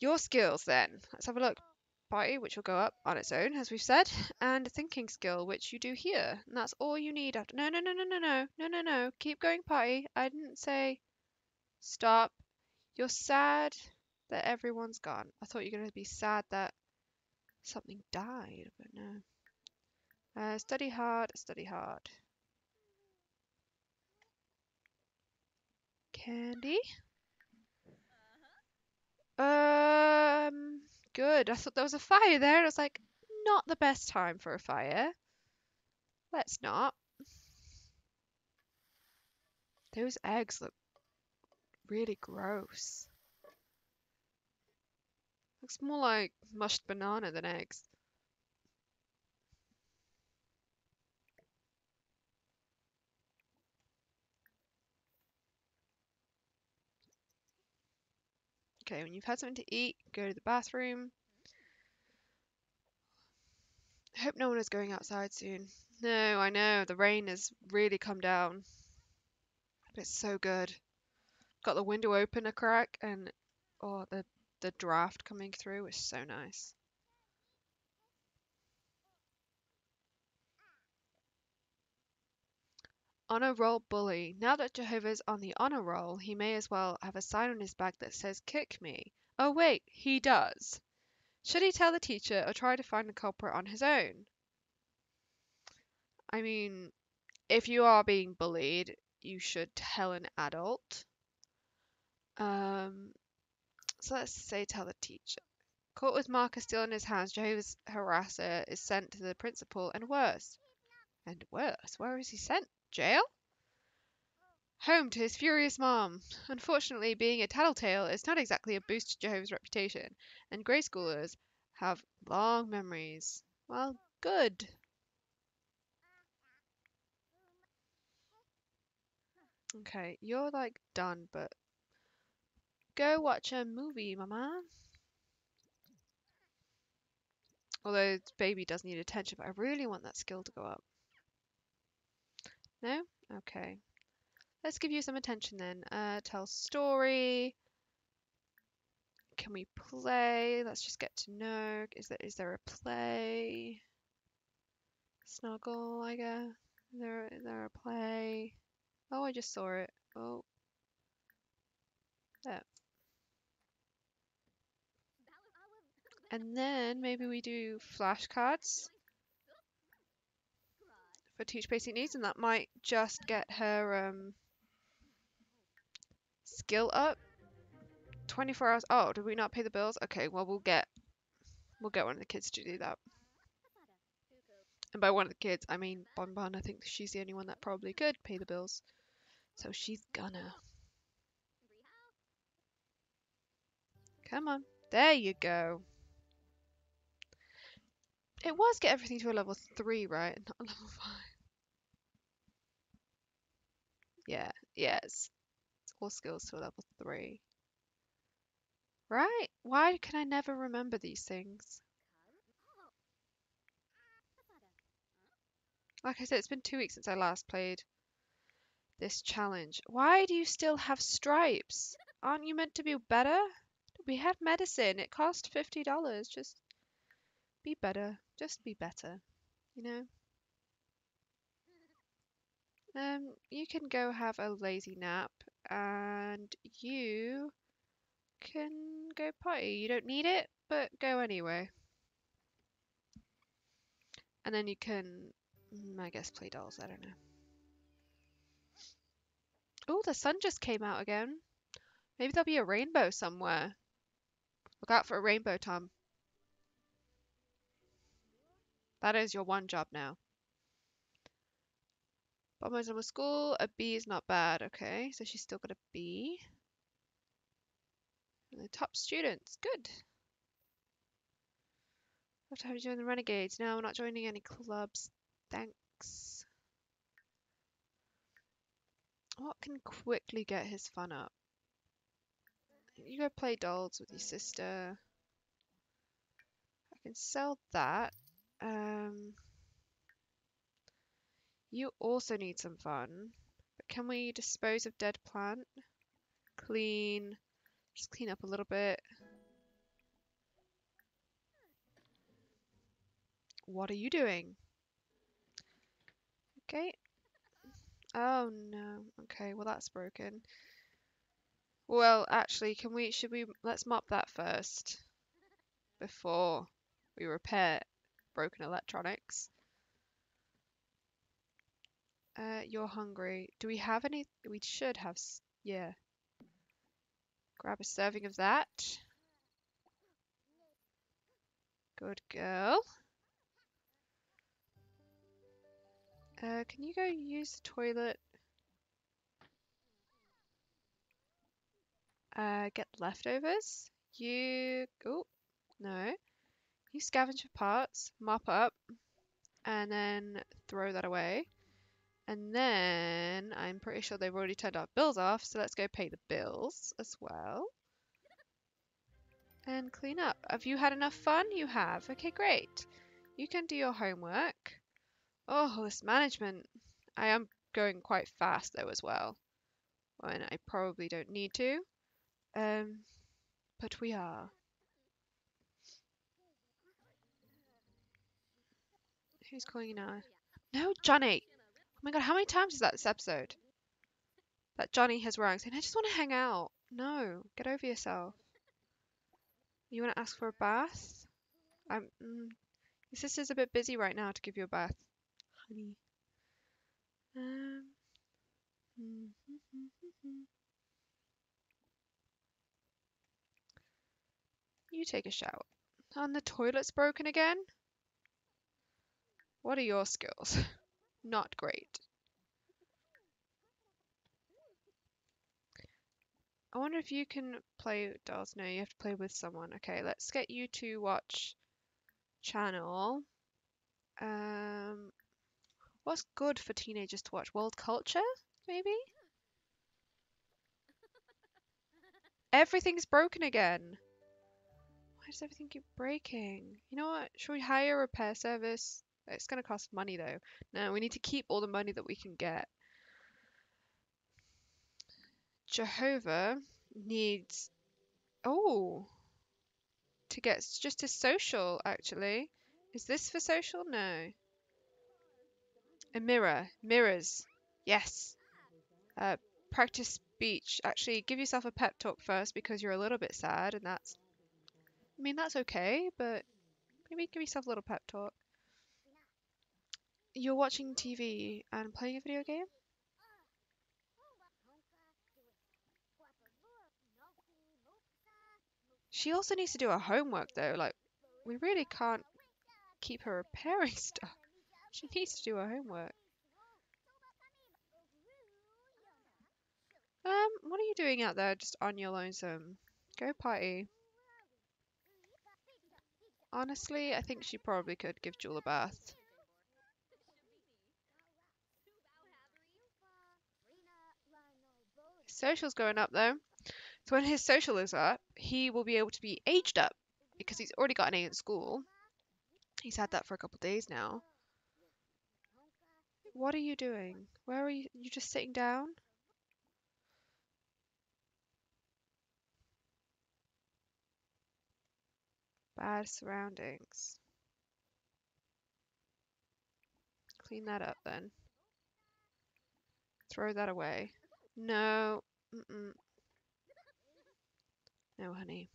Your skills then. Let's have a look. Party, which will go up on its own, as we've said, and thinking skill, which you do here, and that's all you need after. No, keep going, party. I didn't say stop. You're sad that everyone's gone. I thought you were going to be sad that something died, but no. Study hard, study hard. Candy? good. I thought there was a fire there. And I was like, not the best time for a fire. Let's not. Those eggs look really gross. Looks more like mushed banana than eggs. Okay, when you've had something to eat, go to the bathroom. I hope no one is going outside soon. No, I know, the rain has really come down. But it's so good. Got the window open a crack and oh, the draft coming through is so nice. Honor roll bully. Now that Jehovah's on the honor roll, he may as well have a sign on his back that says kick me. Oh wait, he does. Should he tell the teacher or try to find the culprit on his own? I mean, if you are being bullied, you should tell an adult. So let's say tell the teacher. Caught with marker still in his hands, Jehovah's harasser is sent to the principal and worse. And worse? Where is he sent? Jail? Home to his furious mom. Unfortunately, being a tattletale is not exactly a boost to Jehovah's reputation, and grey schoolers have long memories. Well, good. Okay, you're like done, but go watch a movie, Mama. Although baby does need attention, but I really want that skill to go up. No? Okay. Let's give you some attention then. Tell story. Can we play? Let's just get to know. Is there a play? Snuggle, I guess. Is there a play? Oh, I just saw it. Oh. There. And then maybe we do flashcards for teach basic needs, and that might just get her skill up. 24 hours. Oh, did we not pay the bills? Okay, well we'll get one of the kids to do that. And by one of the kids, I mean Bonbon. I think she's the only one that probably could pay the bills, so she's gonna. Come on, there you go. It was get everything to a level 3, right? Not a level 5. Yeah, yes. It's all skills to a level 3. Right? Why can I never remember these things? Like I said, it's been 2 weeks since I last played this challenge. Why do you still have stripes? Aren't you meant to be better? We had medicine. It cost $50. Just be better. Just be better, you know? You can go have a lazy nap and you can go potty. You don't need it, but go anyway. And then you can, I guess, play dolls. I don't know. Oh, the sun just came out again. Maybe there'll be a rainbow somewhere. Look out for a rainbow, Tom. That is your one job now. Bombers in school. A B is not bad. Okay, so she's still got a B. And the top students. Good. Love to have you join the Renegades. No, we're not joining any clubs. Thanks. What can quickly get his fun up? You go play dolls with your sister. I can sell that. You also need some fun. But can we dispose of dead plant? Clean. Just clean up a little bit. What are you doing? Okay. Oh no. Okay, well that's broken. Well, actually, let's mop that first before we repair broken electronics. You're hungry. Do we have any? We should have, yeah. Grab a serving of that. Good girl. Can you go use the toilet? Get leftovers. You... Oh, no. You scavenge for parts, mop up, and then throw that away. And then I'm pretty sure they've already turned our bills off, so let's go pay the bills as well. And clean up. Have you had enough fun? You have. Okay, great. You can do your homework. Oh, this management. I am going quite fast though as well. And I probably don't need to. But we are. Who's calling you now? No, Johnny! Oh my god, how many times is that this episode? That Johnny has rang saying, I just want to hang out. No, get over yourself. You want to ask for a bath? Your sister's a bit busy right now to give you a bath. Honey. You take a shower. And the toilet's broken again? What are your skills? Not great. I wonder if you can play dolls. No, you have to play with someone. Okay, let's get you to watch channel. What's good for teenagers to watch? World culture, maybe? Everything's broken again. Why does everything keep breaking? You know what? Should we hire a repair service? It's going to cost money though. No, we need to keep all the money that we can get. Jehovah needs... Oh! To get just his social, actually. Is this for social? No. A mirror. Mirrors. Yes. Practice speech. Actually, give yourself a pep talk first because you're a little bit sad and that's... I mean, that's okay, but maybe give yourself a little pep talk. You're watching TV and playing a video game? She also needs to do her homework though, like, we really can't keep her repairing stuff. She needs to do her homework. What are you doing out there just on your lonesome? Go party. Honestly, I think she probably could give Jewel a bath. Social's going up though. So when his social is up, he will be able to be aged up because he's already got an A in school. He's had that for a couple of days now. What are you doing? Where are you? You just sitting down? Bad surroundings. Clean that up then. Throw that away. No. Mm-mm. No, honey.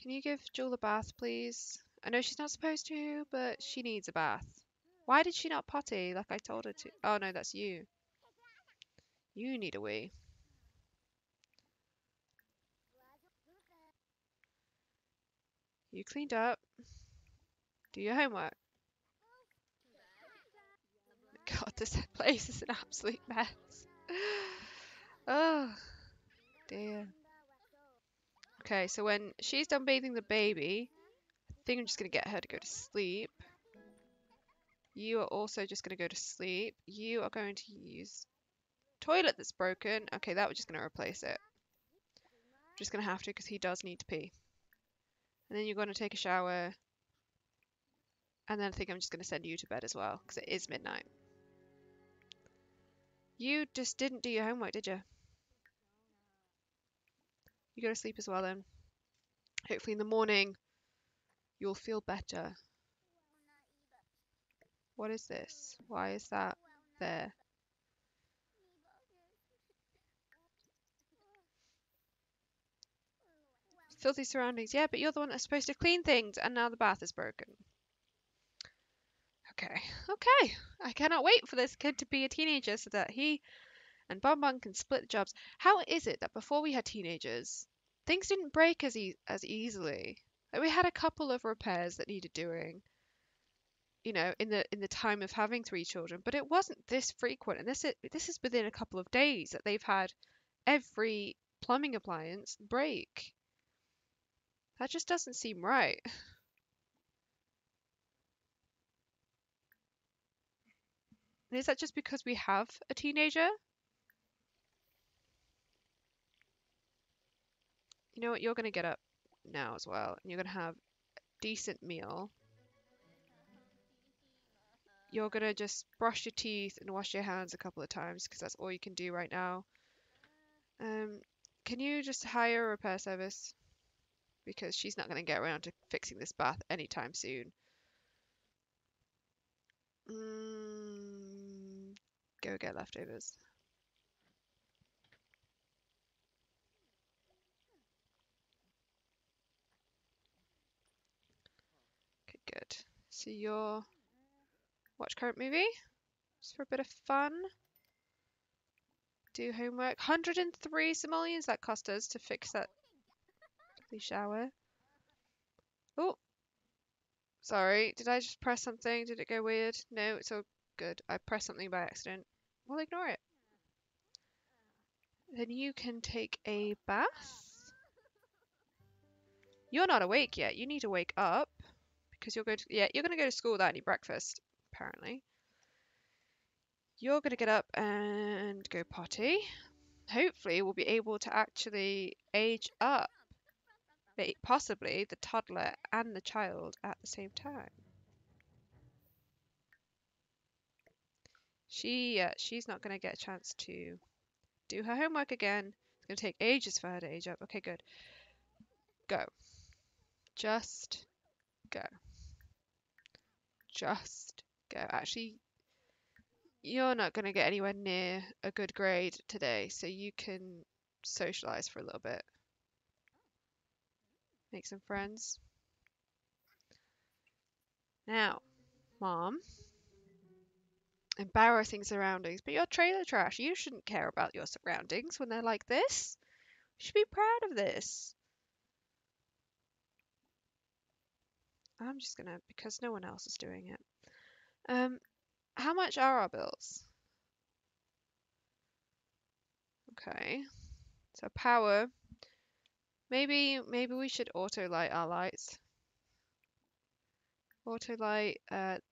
Can you give Jewel a bath, please? I know she's not supposed to, but she needs a bath. Why did she not potty like I told her to? Oh, no, that's you. You need a wee. You cleaned up. Do your homework. God, this place is an absolute mess. Oh, dear. Okay, so when she's done bathing the baby, I think I'm just going to get her to go to sleep. You are also just going to go to sleep. You are going to use toilet that's broken. Okay, that we're just going to replace it. Just going to have to because he does need to pee. And then you're going to take a shower. And then I think I'm just going to send you to bed as well because it is midnight. You just didn't do your homework, did you? You go to sleep as well then. Hopefully in the morning you'll feel better. What is this? Why is that there? Filthy surroundings. Yeah, but you're the one that's supposed to clean things and now the bath is broken. Okay, okay. I cannot wait for this kid to be a teenager so that he and Bonbon can split the jobs. How is it that before we had teenagers, things didn't break as easily? Like, we had a couple of repairs that needed doing, you know, in the time of having three children, but it wasn't this frequent. And this is within a couple of days that they've had every plumbing appliance break. That just doesn't seem right. And is that just because we have a teenager? You know what? You're going to get up now as well, and you're going to have a decent meal. You're going to just brush your teeth and wash your hands a couple of times, because that's all you can do right now. Can you just hire a repair service? Because she's not going to get around to fixing this bath anytime soon. Go get leftovers. Okay, good. So you're... watch current movie. Just for a bit of fun. Do homework. 103 simoleons that cost us to fix that. Please shower. Oh! Sorry, did I just press something? Did it go weird? No, it's all good. I pressed something by accident. We'll ignore it. Then you can take a bath. You're not awake yet. You need to wake up. Because you're going to... yeah, you're going to go to school without any breakfast, apparently. You're going to get up and go potty. Hopefully we'll be able to actually age up. Possibly the toddler and the child at the same time. She's not going to get a chance to do her homework again. It's going to take ages for her to age up. Okay, good. Go. Just go. Just go. Actually, you're not going to get anywhere near a good grade today, so you can socialize for a little bit. Make some friends. Now, Mom. Embarrassing surroundings, but you're trailer trash. You shouldn't care about your surroundings when they're like this. You should be proud of this. I'm just gonna, because no one else is doing it. How much are our bills? Okay. So power. Maybe we should auto light our lights. Auto light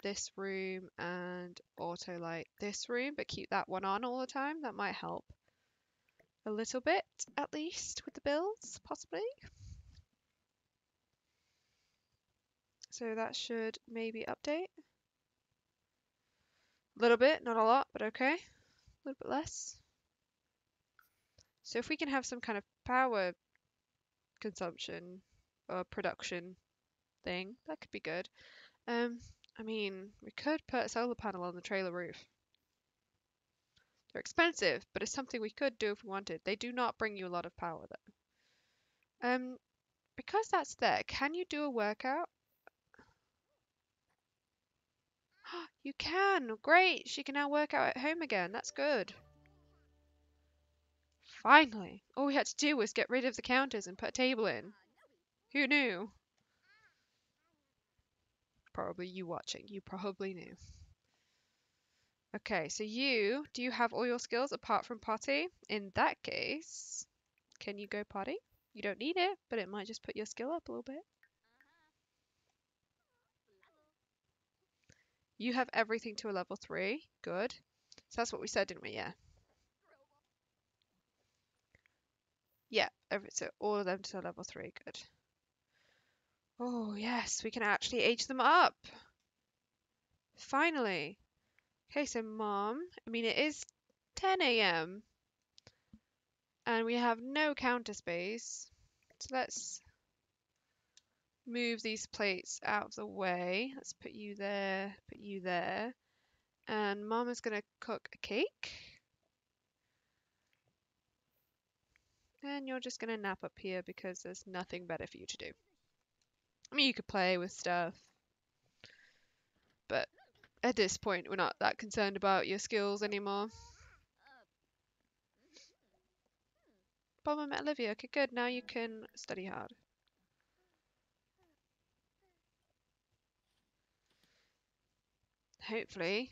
this room and auto light this room, but keep that one on all the time. That might help a little bit, at least, with the bills, possibly. So that should maybe update. A little bit, not a lot, but okay. A little bit less. So if we can have some kind of power consumption or production thing, that could be good. I mean, we could put a solar panel on the trailer roof. They're expensive, but it's something we could do if we wanted. They do not bring you a lot of power though. Because that's there, can you do a workout? You can! Great! She can now work out at home again. That's good. Finally! All we had to do was get rid of the counters and put a table in. Who knew? Probably you watching. You probably knew. Okay, so you... do you have all your skills apart from potty? In that case, can you go potty? You don't need it, but it might just put your skill up a little bit. You have everything to a level 3. Good. So that's what we said, didn't we? Yeah. Yeah, so all of them to level 3, good. Oh, yes, we can actually age them up. Finally. Okay, so Mom, I mean, it is 10 a.m. and we have no counter space. So let's move these plates out of the way. Let's put you there. And Mom is going to cook a cake. And you're just going to nap up here because there's nothing better for you to do. I mean, you could play with stuff. But at this point, we're not that concerned about your skills anymore. Bomber met Olivia. Okay, good. Now you can study hard. Hopefully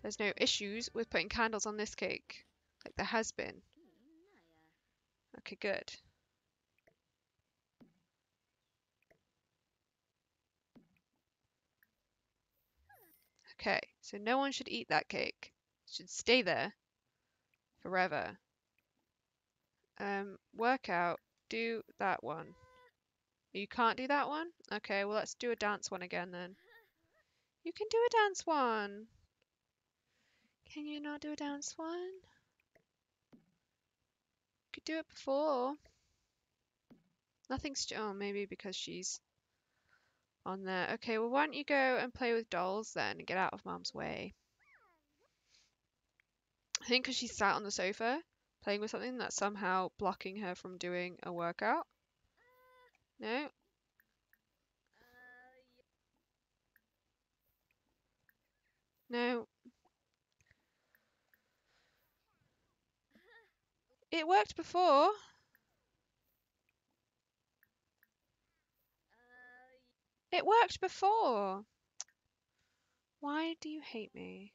there's no issues with putting candles on this cake, like there has been. Okay, good. Okay, so no one should eat that cake. It should stay there forever. Work out, do that one. You can't do that one? Okay, well, let's do a dance one again then. You can do a dance one. Can you not do a dance one? You could do it before. Nothing's... Oh, maybe because she's on there. Okay, well, why don't you go and play with dolls then and get out of Mom's way? I think because she sat on the sofa playing with something that's somehow blocking her from doing a workout. No? No. It worked before. It worked before. Why do you hate me?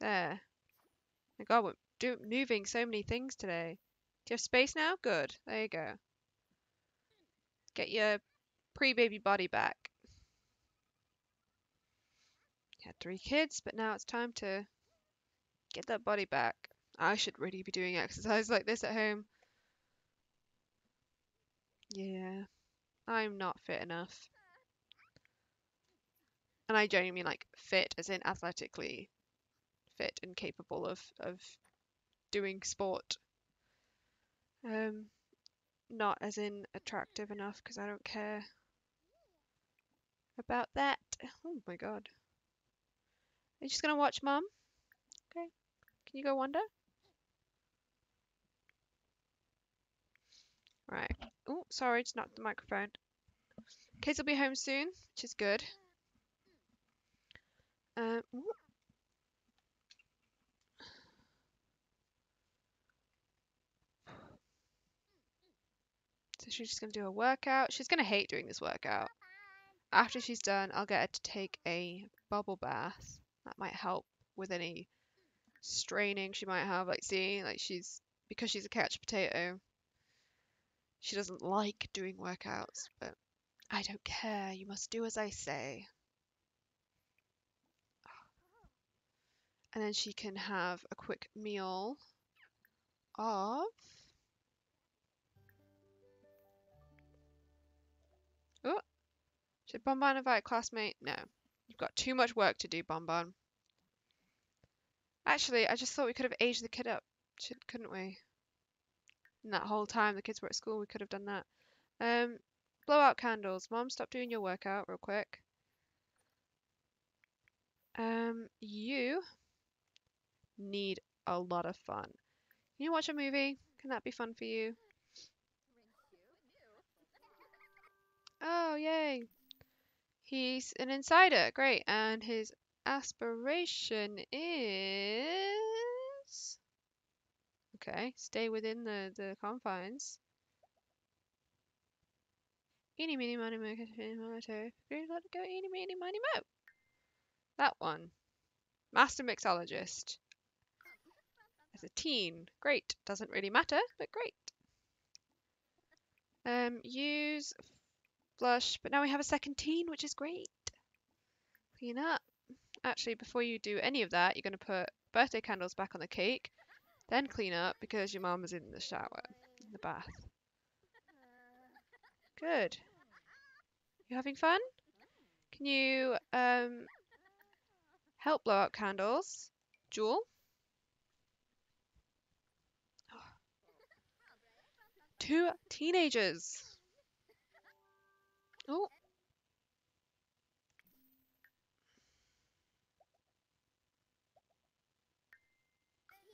There. My God, we're moving so many things today. Do you have space now? Good. There you go. Get your pre-baby body back. You had 3 kids, but now it's time to get that body back. I should really be doing exercise like this at home. Yeah, I'm not fit enough. And I genuinely mean like fit as in athletically fit and capable of doing sport. Not as in attractive enough, because I don't care about that. Oh my God. Are you just going to watch Mum? Okay. Can you go wander? Right. Oh, sorry, just knocked the microphone. Kids will be home soon, which is good. Ooh. So she's just going to do a workout. She's going to hate doing this workout. After she's done, I'll get her to take a bubble bath. That might help with any straining she might have. Like, see, like she's, because she's a couch potato, she doesn't like doing workouts, but I don't care. You must do as I say. And then she can have a quick meal of... Oh, should Bonbon invite a classmate? No. You've got too much work to do, Bonbon. Actually, I just thought we could have aged the kid up, couldn't we? And that whole time the kids were at school, we could have done that. Blow out candles. Mom, stop doing your workout real quick. You need a lot of fun. Can you watch a movie? Can that be fun for you? Oh, yay. He's an insider. Great. And his aspiration is... Okay, stay within the confines. Eeny, meeny, miny, moe, green, let it go, eeny, meeny, miny, moe. That one. Master mixologist. As a teen. Great. Doesn't really matter, but great. Use flush, but now we have a second teen, which is great. Clean up. Actually, before you do any of that, you're going to put birthday candles back on the cake. Then clean up, because your mum was in the shower, in the bath. Good. You having fun? Can you help blow out candles? Jewel? Oh. 2 teenagers. Oh.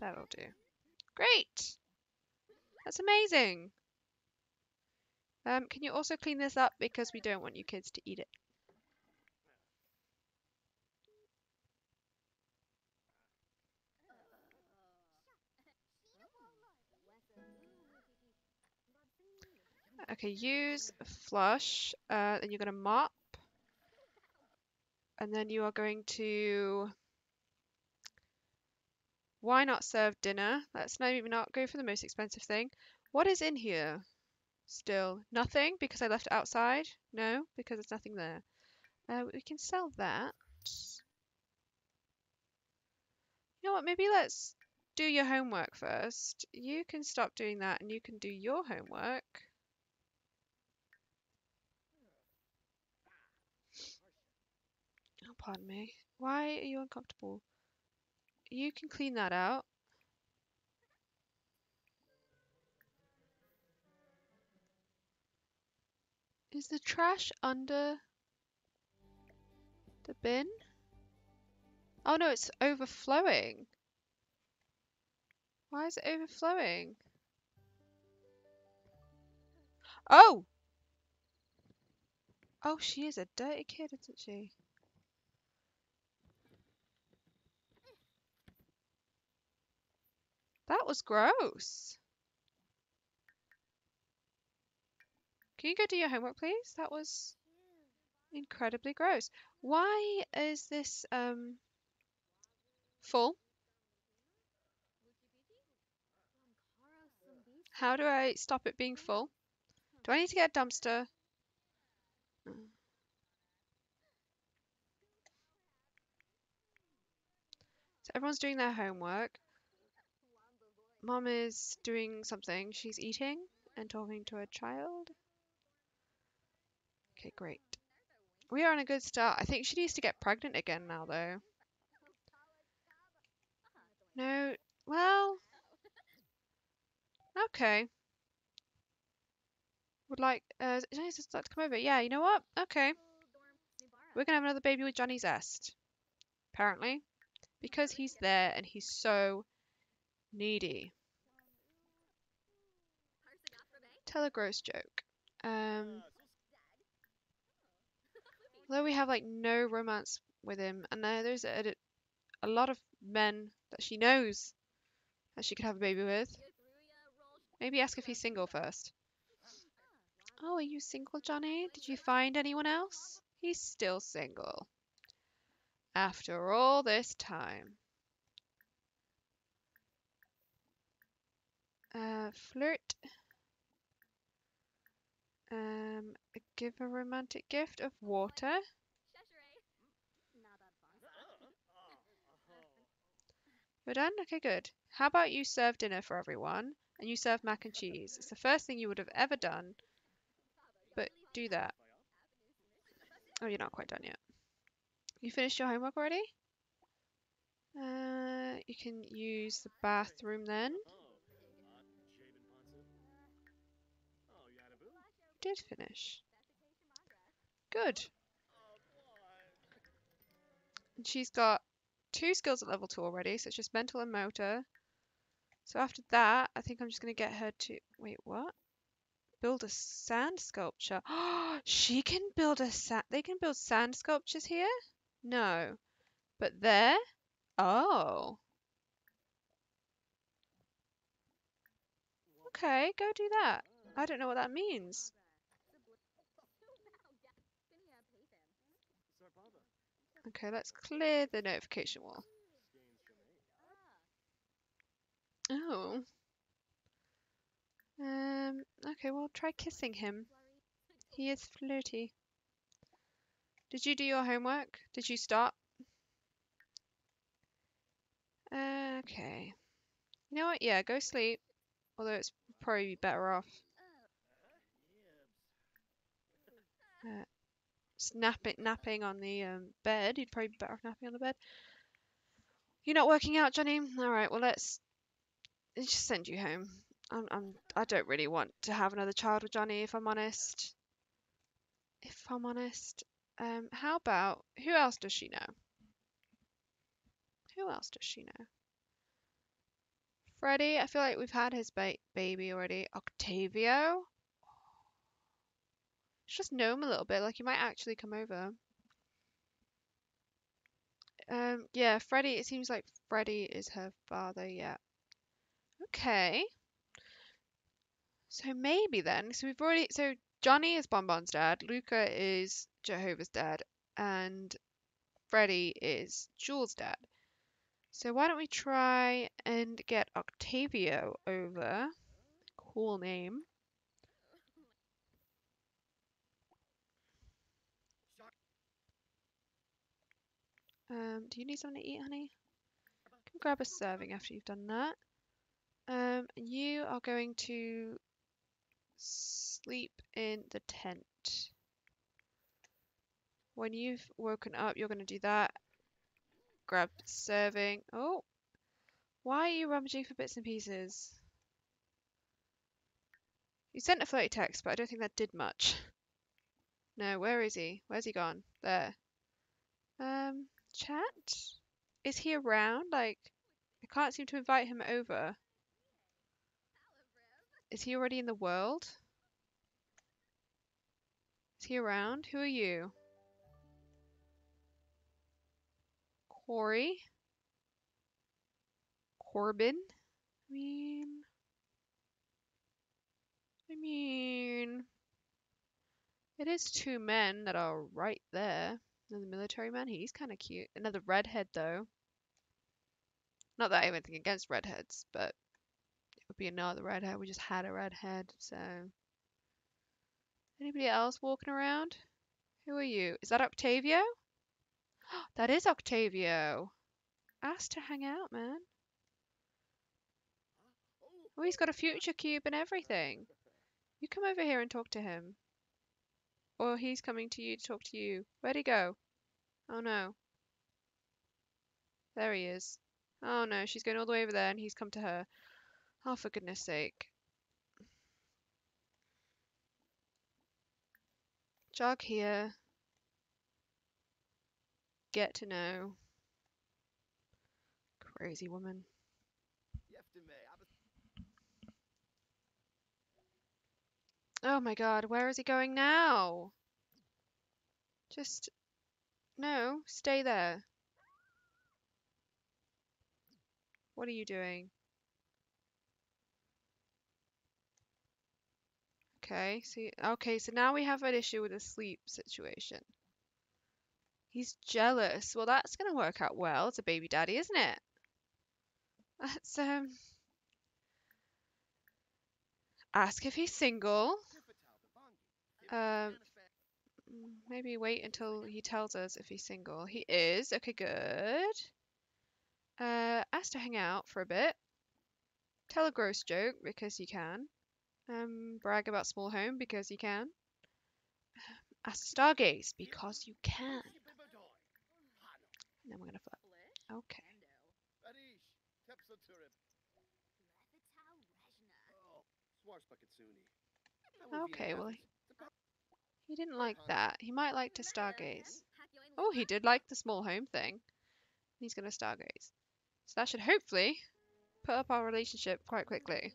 That'll do. Great! That's amazing! Can you also clean this up, because we don't want you kids to eat it. Okay, use flush. Then you're going to mop. And then you are going to... Why not serve dinner? Let's maybe not go for the most expensive thing. What is in here? Still nothing because I left it outside. No, because there's nothing there. We can sell that. You know what? Maybe let's do your homework first. You can stop doing that and you can do your homework. Oh, pardon me. Why are you uncomfortable? You can clean that out. Is the trash under the bin? Oh no, it's overflowing. Why is it overflowing? Oh! Oh, she is a dirty kid, isn't she? That was gross. Can you go do your homework, please? That was incredibly gross. Why is this full? How do I stop it being full? Do I need to get a dumpster? So everyone's doing their homework. Mom is doing something. She's eating and talking to her child. Okay, great. We are on a good start. I think she needs to get pregnant again now, though. No, well... Okay. Would like... Johnny's just like to come over. Yeah, you know what? Okay. We're gonna have another baby with Johnny Zest. Apparently. Because he's there and he's so... needy. Tell a gross joke. Although we have like no romance with him, and there's a lot of men that she knows that she could have a baby with. Maybe ask if he's single first. Oh, are you single, Johnny? Did you find anyone else? He's still single. After all this time. Flirt. Give a romantic gift of water. We're done? Okay, good. How about you serve dinner for everyone? And you serve mac and cheese. It's the first thing you would have ever done. But do that. Oh, you're not quite done yet. You finished your homework already? You can use the bathroom then. Did finish. Good. And she's got 2 skills at level 2 already, so it's just mental and motor. So after that, I think I'm just going to get her to... Wait, what? Build a sand sculpture. Oh, she can build a sand... They can build sand sculptures here? No. But there? Oh. Okay, go do that. I don't know what that means. Okay, let's clear the notification wall. Oh. Okay, well, try kissing him. He is flirty. Did you do your homework? Did you stop? Okay. You know what? Yeah, go sleep. Although it's probably better off. Napping on the bed. You'd probably be better off napping on the bed. You're not working out, Johnny? Alright, well, let's just send you home. I don't really want to have another child with Johnny, if I'm honest. How about... Who else does she know? Freddy, I feel like we've had his baby already. Octavio? Just know him a little bit, like he might actually come over. Yeah, Freddy, it seems like Freddy is her father, yeah. Okay. So maybe then, so we've already, so Johnny is Bonbon's dad, Luca is Jehovah's dad, and Freddy is Jewel's dad. So why don't we try and get Octavio over? Cool name. Do you need something to eat, honey? You can grab a serving after you've done that. You are going to sleep in the tent. When you've woken up, you're going to do that. Grab serving. Oh! Why are you rummaging for bits and pieces? You sent a floaty text, but I don't think that did much. No, where is he? Where's he gone? There. Chat? Is he around? Like, I can't seem to invite him over. Is he already in the world? Is he around? Who are you? Corey? Corbin? I mean... It is two men that are right there. Another military man. He's kind of cute. Another redhead, though. Not that I have anything against redheads, but it would be another redhead. We just had a redhead, so... Anybody else walking around? Who are you? Is that Octavio? That is Octavio. Asked to hang out, man. Oh, he's got a future cube and everything. You come over here and talk to him. Or he's coming to you to talk to you. Where'd he go? Oh no. There he is. Oh no, she's going all the way over there and he's come to her. Oh, for goodness sake. Jog here. Get to know. Crazy woman. Oh my god, where is he going now? Just... No, stay there. What are you doing? Okay, see, okay, so now we have an issue with the sleep situation. He's jealous. Well, that's going to work out well. It's a baby daddy, isn't it? That's, ask if he's single. Maybe wait until he tells us if he's single. He is. Okay, good. Ask to hang out for a bit. Tell a gross joke, because you can. Brag about small home, because you can. Ask to stargaze, because you can. And then we're going to flip. Okay. Okay, well, he didn't like that. He might like to stargaze. Oh, he did like the small home thing. He's going to stargaze. So that should hopefully put up our relationship quite quickly.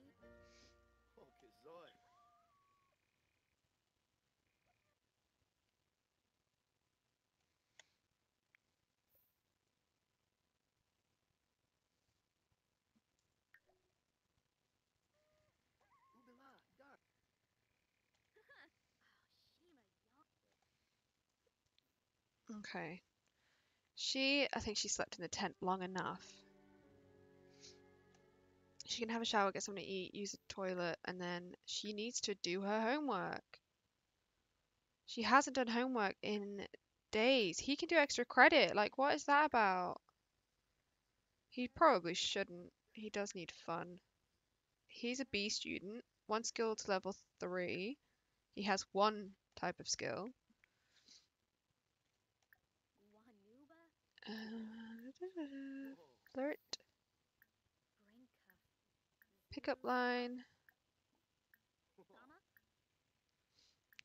Okay. I think she slept in the tent long enough. She can have a shower, get something to eat, use the toilet, and then she needs to do her homework. She hasn't done homework in days. He can do extra credit. Like, what is that about? He probably shouldn't. He does need fun. He's a B student. One skill to level 3. He has one type of skill. Flirt. Pickup line.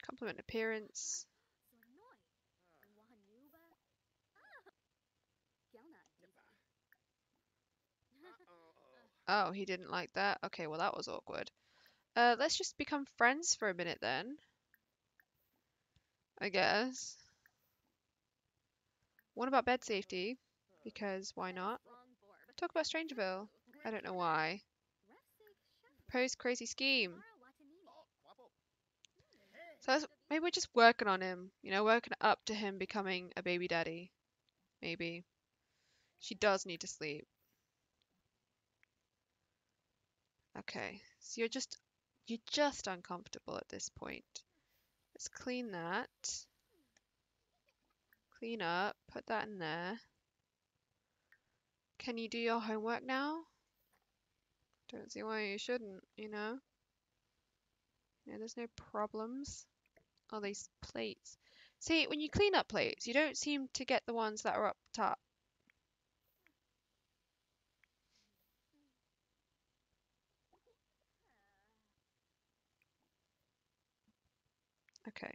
Compliment appearance. Oh, he didn't like that? Okay, well that was awkward. Let's just become friends for a minute then, I guess. What about bed safety? Because why not? Talk about Strangerville. I don't know why. Proposed crazy scheme. So maybe we're just working on him, you know, working up to him becoming a baby daddy. Maybe. She does need to sleep. Okay, so you're just uncomfortable at this point. Let's clean that. Clean up, put that in there. Can you do your homework now? Don't see why you shouldn't, you know? Yeah, there's no problems. Oh, these plates. See, when you clean up plates, you don't seem to get the ones that are up top. Okay.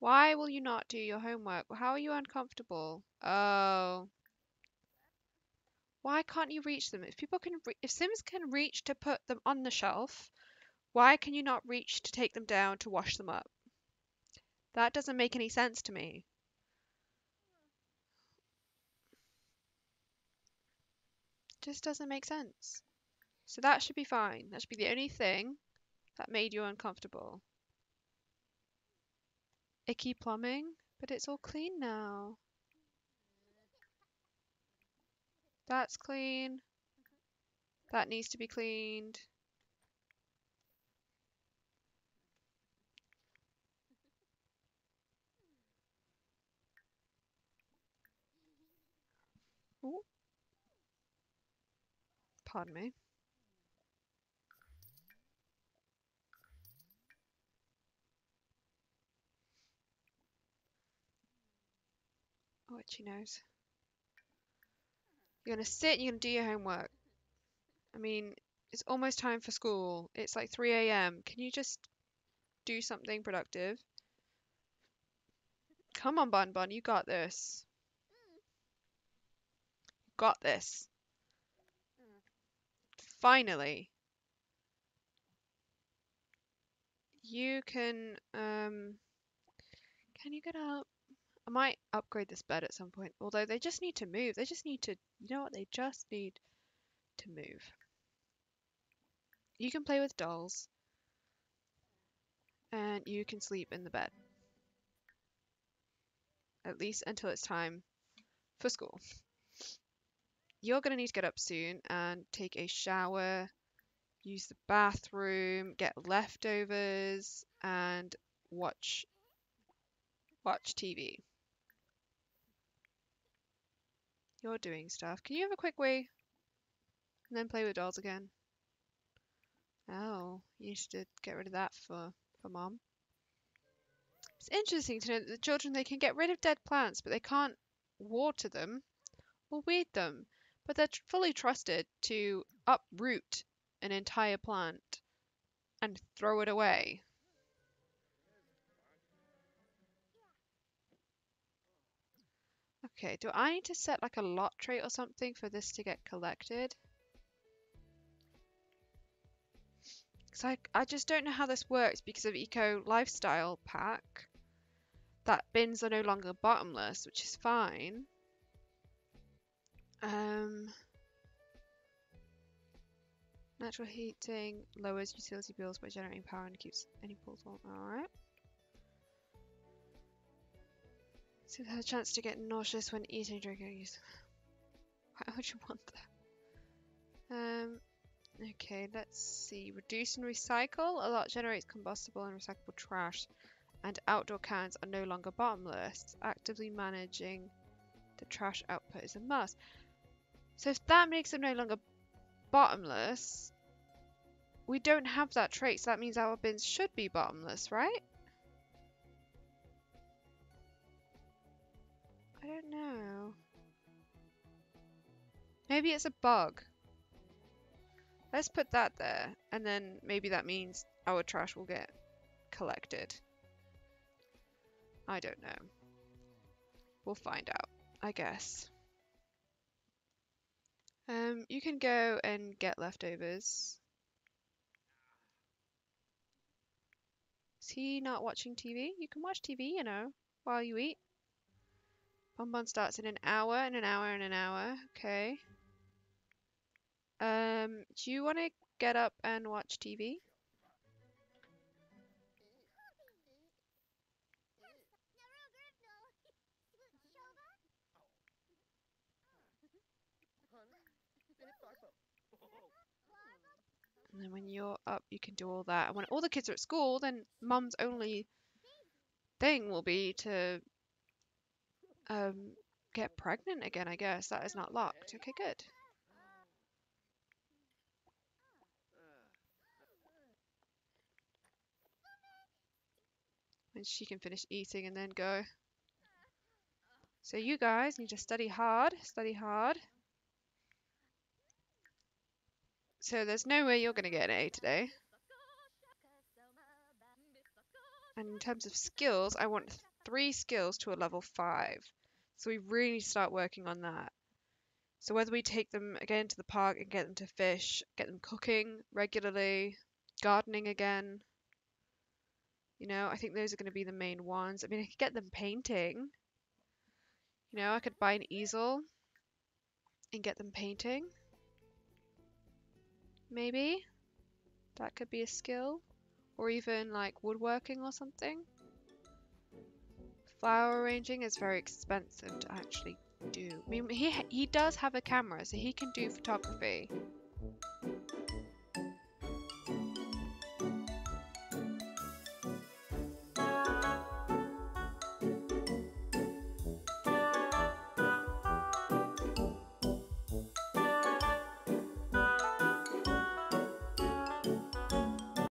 Why will you not do your homework? How are you uncomfortable? Oh. Why can't you reach them? If people can, if Sims can reach to put them on the shelf, why can you not reach to take them down to wash them up? That doesn't make any sense to me. Just doesn't make sense. So that should be fine. That should be the only thing that made you uncomfortable. Icky plumbing, but it's all clean now. That's clean. That needs to be cleaned. Ooh. Pardon me. Oh, itchy nose. You're going to sit and you're going to do your homework. I mean, it's almost time for school. It's like 3 a.m. Can you just do something productive? Come on, Bonbon. You got this. You got this. Finally. You can you get up? I might upgrade this bed at some point, although they just need to move. They just need to, you know what, they just need to move. You can play with dolls, and you can sleep in the bed. At least until it's time for school. You're going to need to get up soon and take a shower, use the bathroom, get leftovers, and watch TV. You're doing stuff. Can you have a quick wee? And then play with dolls again. Oh, you used to get rid of that for Mom. It's interesting to know that the children, they can get rid of dead plants, but they can't water them or weed them. But they're fully trusted to uproot an entire plant and throw it away. Okay, do I need to set like a lot trait or something for this to get collected? Because I just don't know how this works because of Eco Lifestyle Pack. That bins are no longer bottomless, which is fine. Natural heating lowers utility bills by generating power and keeps any pulls on. Alright. So you've had a chance to get nauseous when eating, drinking, using. Why would you want that? Okay, let's see. Reduce and recycle. A lot generates combustible and recyclable trash, and outdoor cans are no longer bottomless. Actively managing the trash output is a must. So if that makes them no longer bottomless, we don't have that trait, so that means our bins should be bottomless, right? I don't know. Maybe it's a bug. Let's put that there, and then maybe that means our trash will get collected. I don't know. We'll find out, I guess. You can go and get leftovers. Is he not watching TV? You can watch TV, you know, while you eat. Bonbon starts in an hour, and an hour, and an hour. Okay. Do you want to get up and watch TV? And then when you're up, you can do all that. And when all the kids are at school, then mum's only thing will be to get pregnant again, I guess. That is not locked. Okay, good. And she can finish eating and then go. So you guys need to study hard, study hard. So there's no way you're going to get an A today. And in terms of skills, I want 3 skills to a level 5. So we really need to start working on that. So whether we take them again to the park and get them to fish, get them cooking regularly, gardening again. You know, I think those are going to be the main ones. I mean, I could get them painting. You know, I could buy an easel and get them painting. Maybe. That could be a skill. Or even, like, woodworking or something. Flower arranging is very expensive to actually do. I mean, he does have a camera, so he can do photography.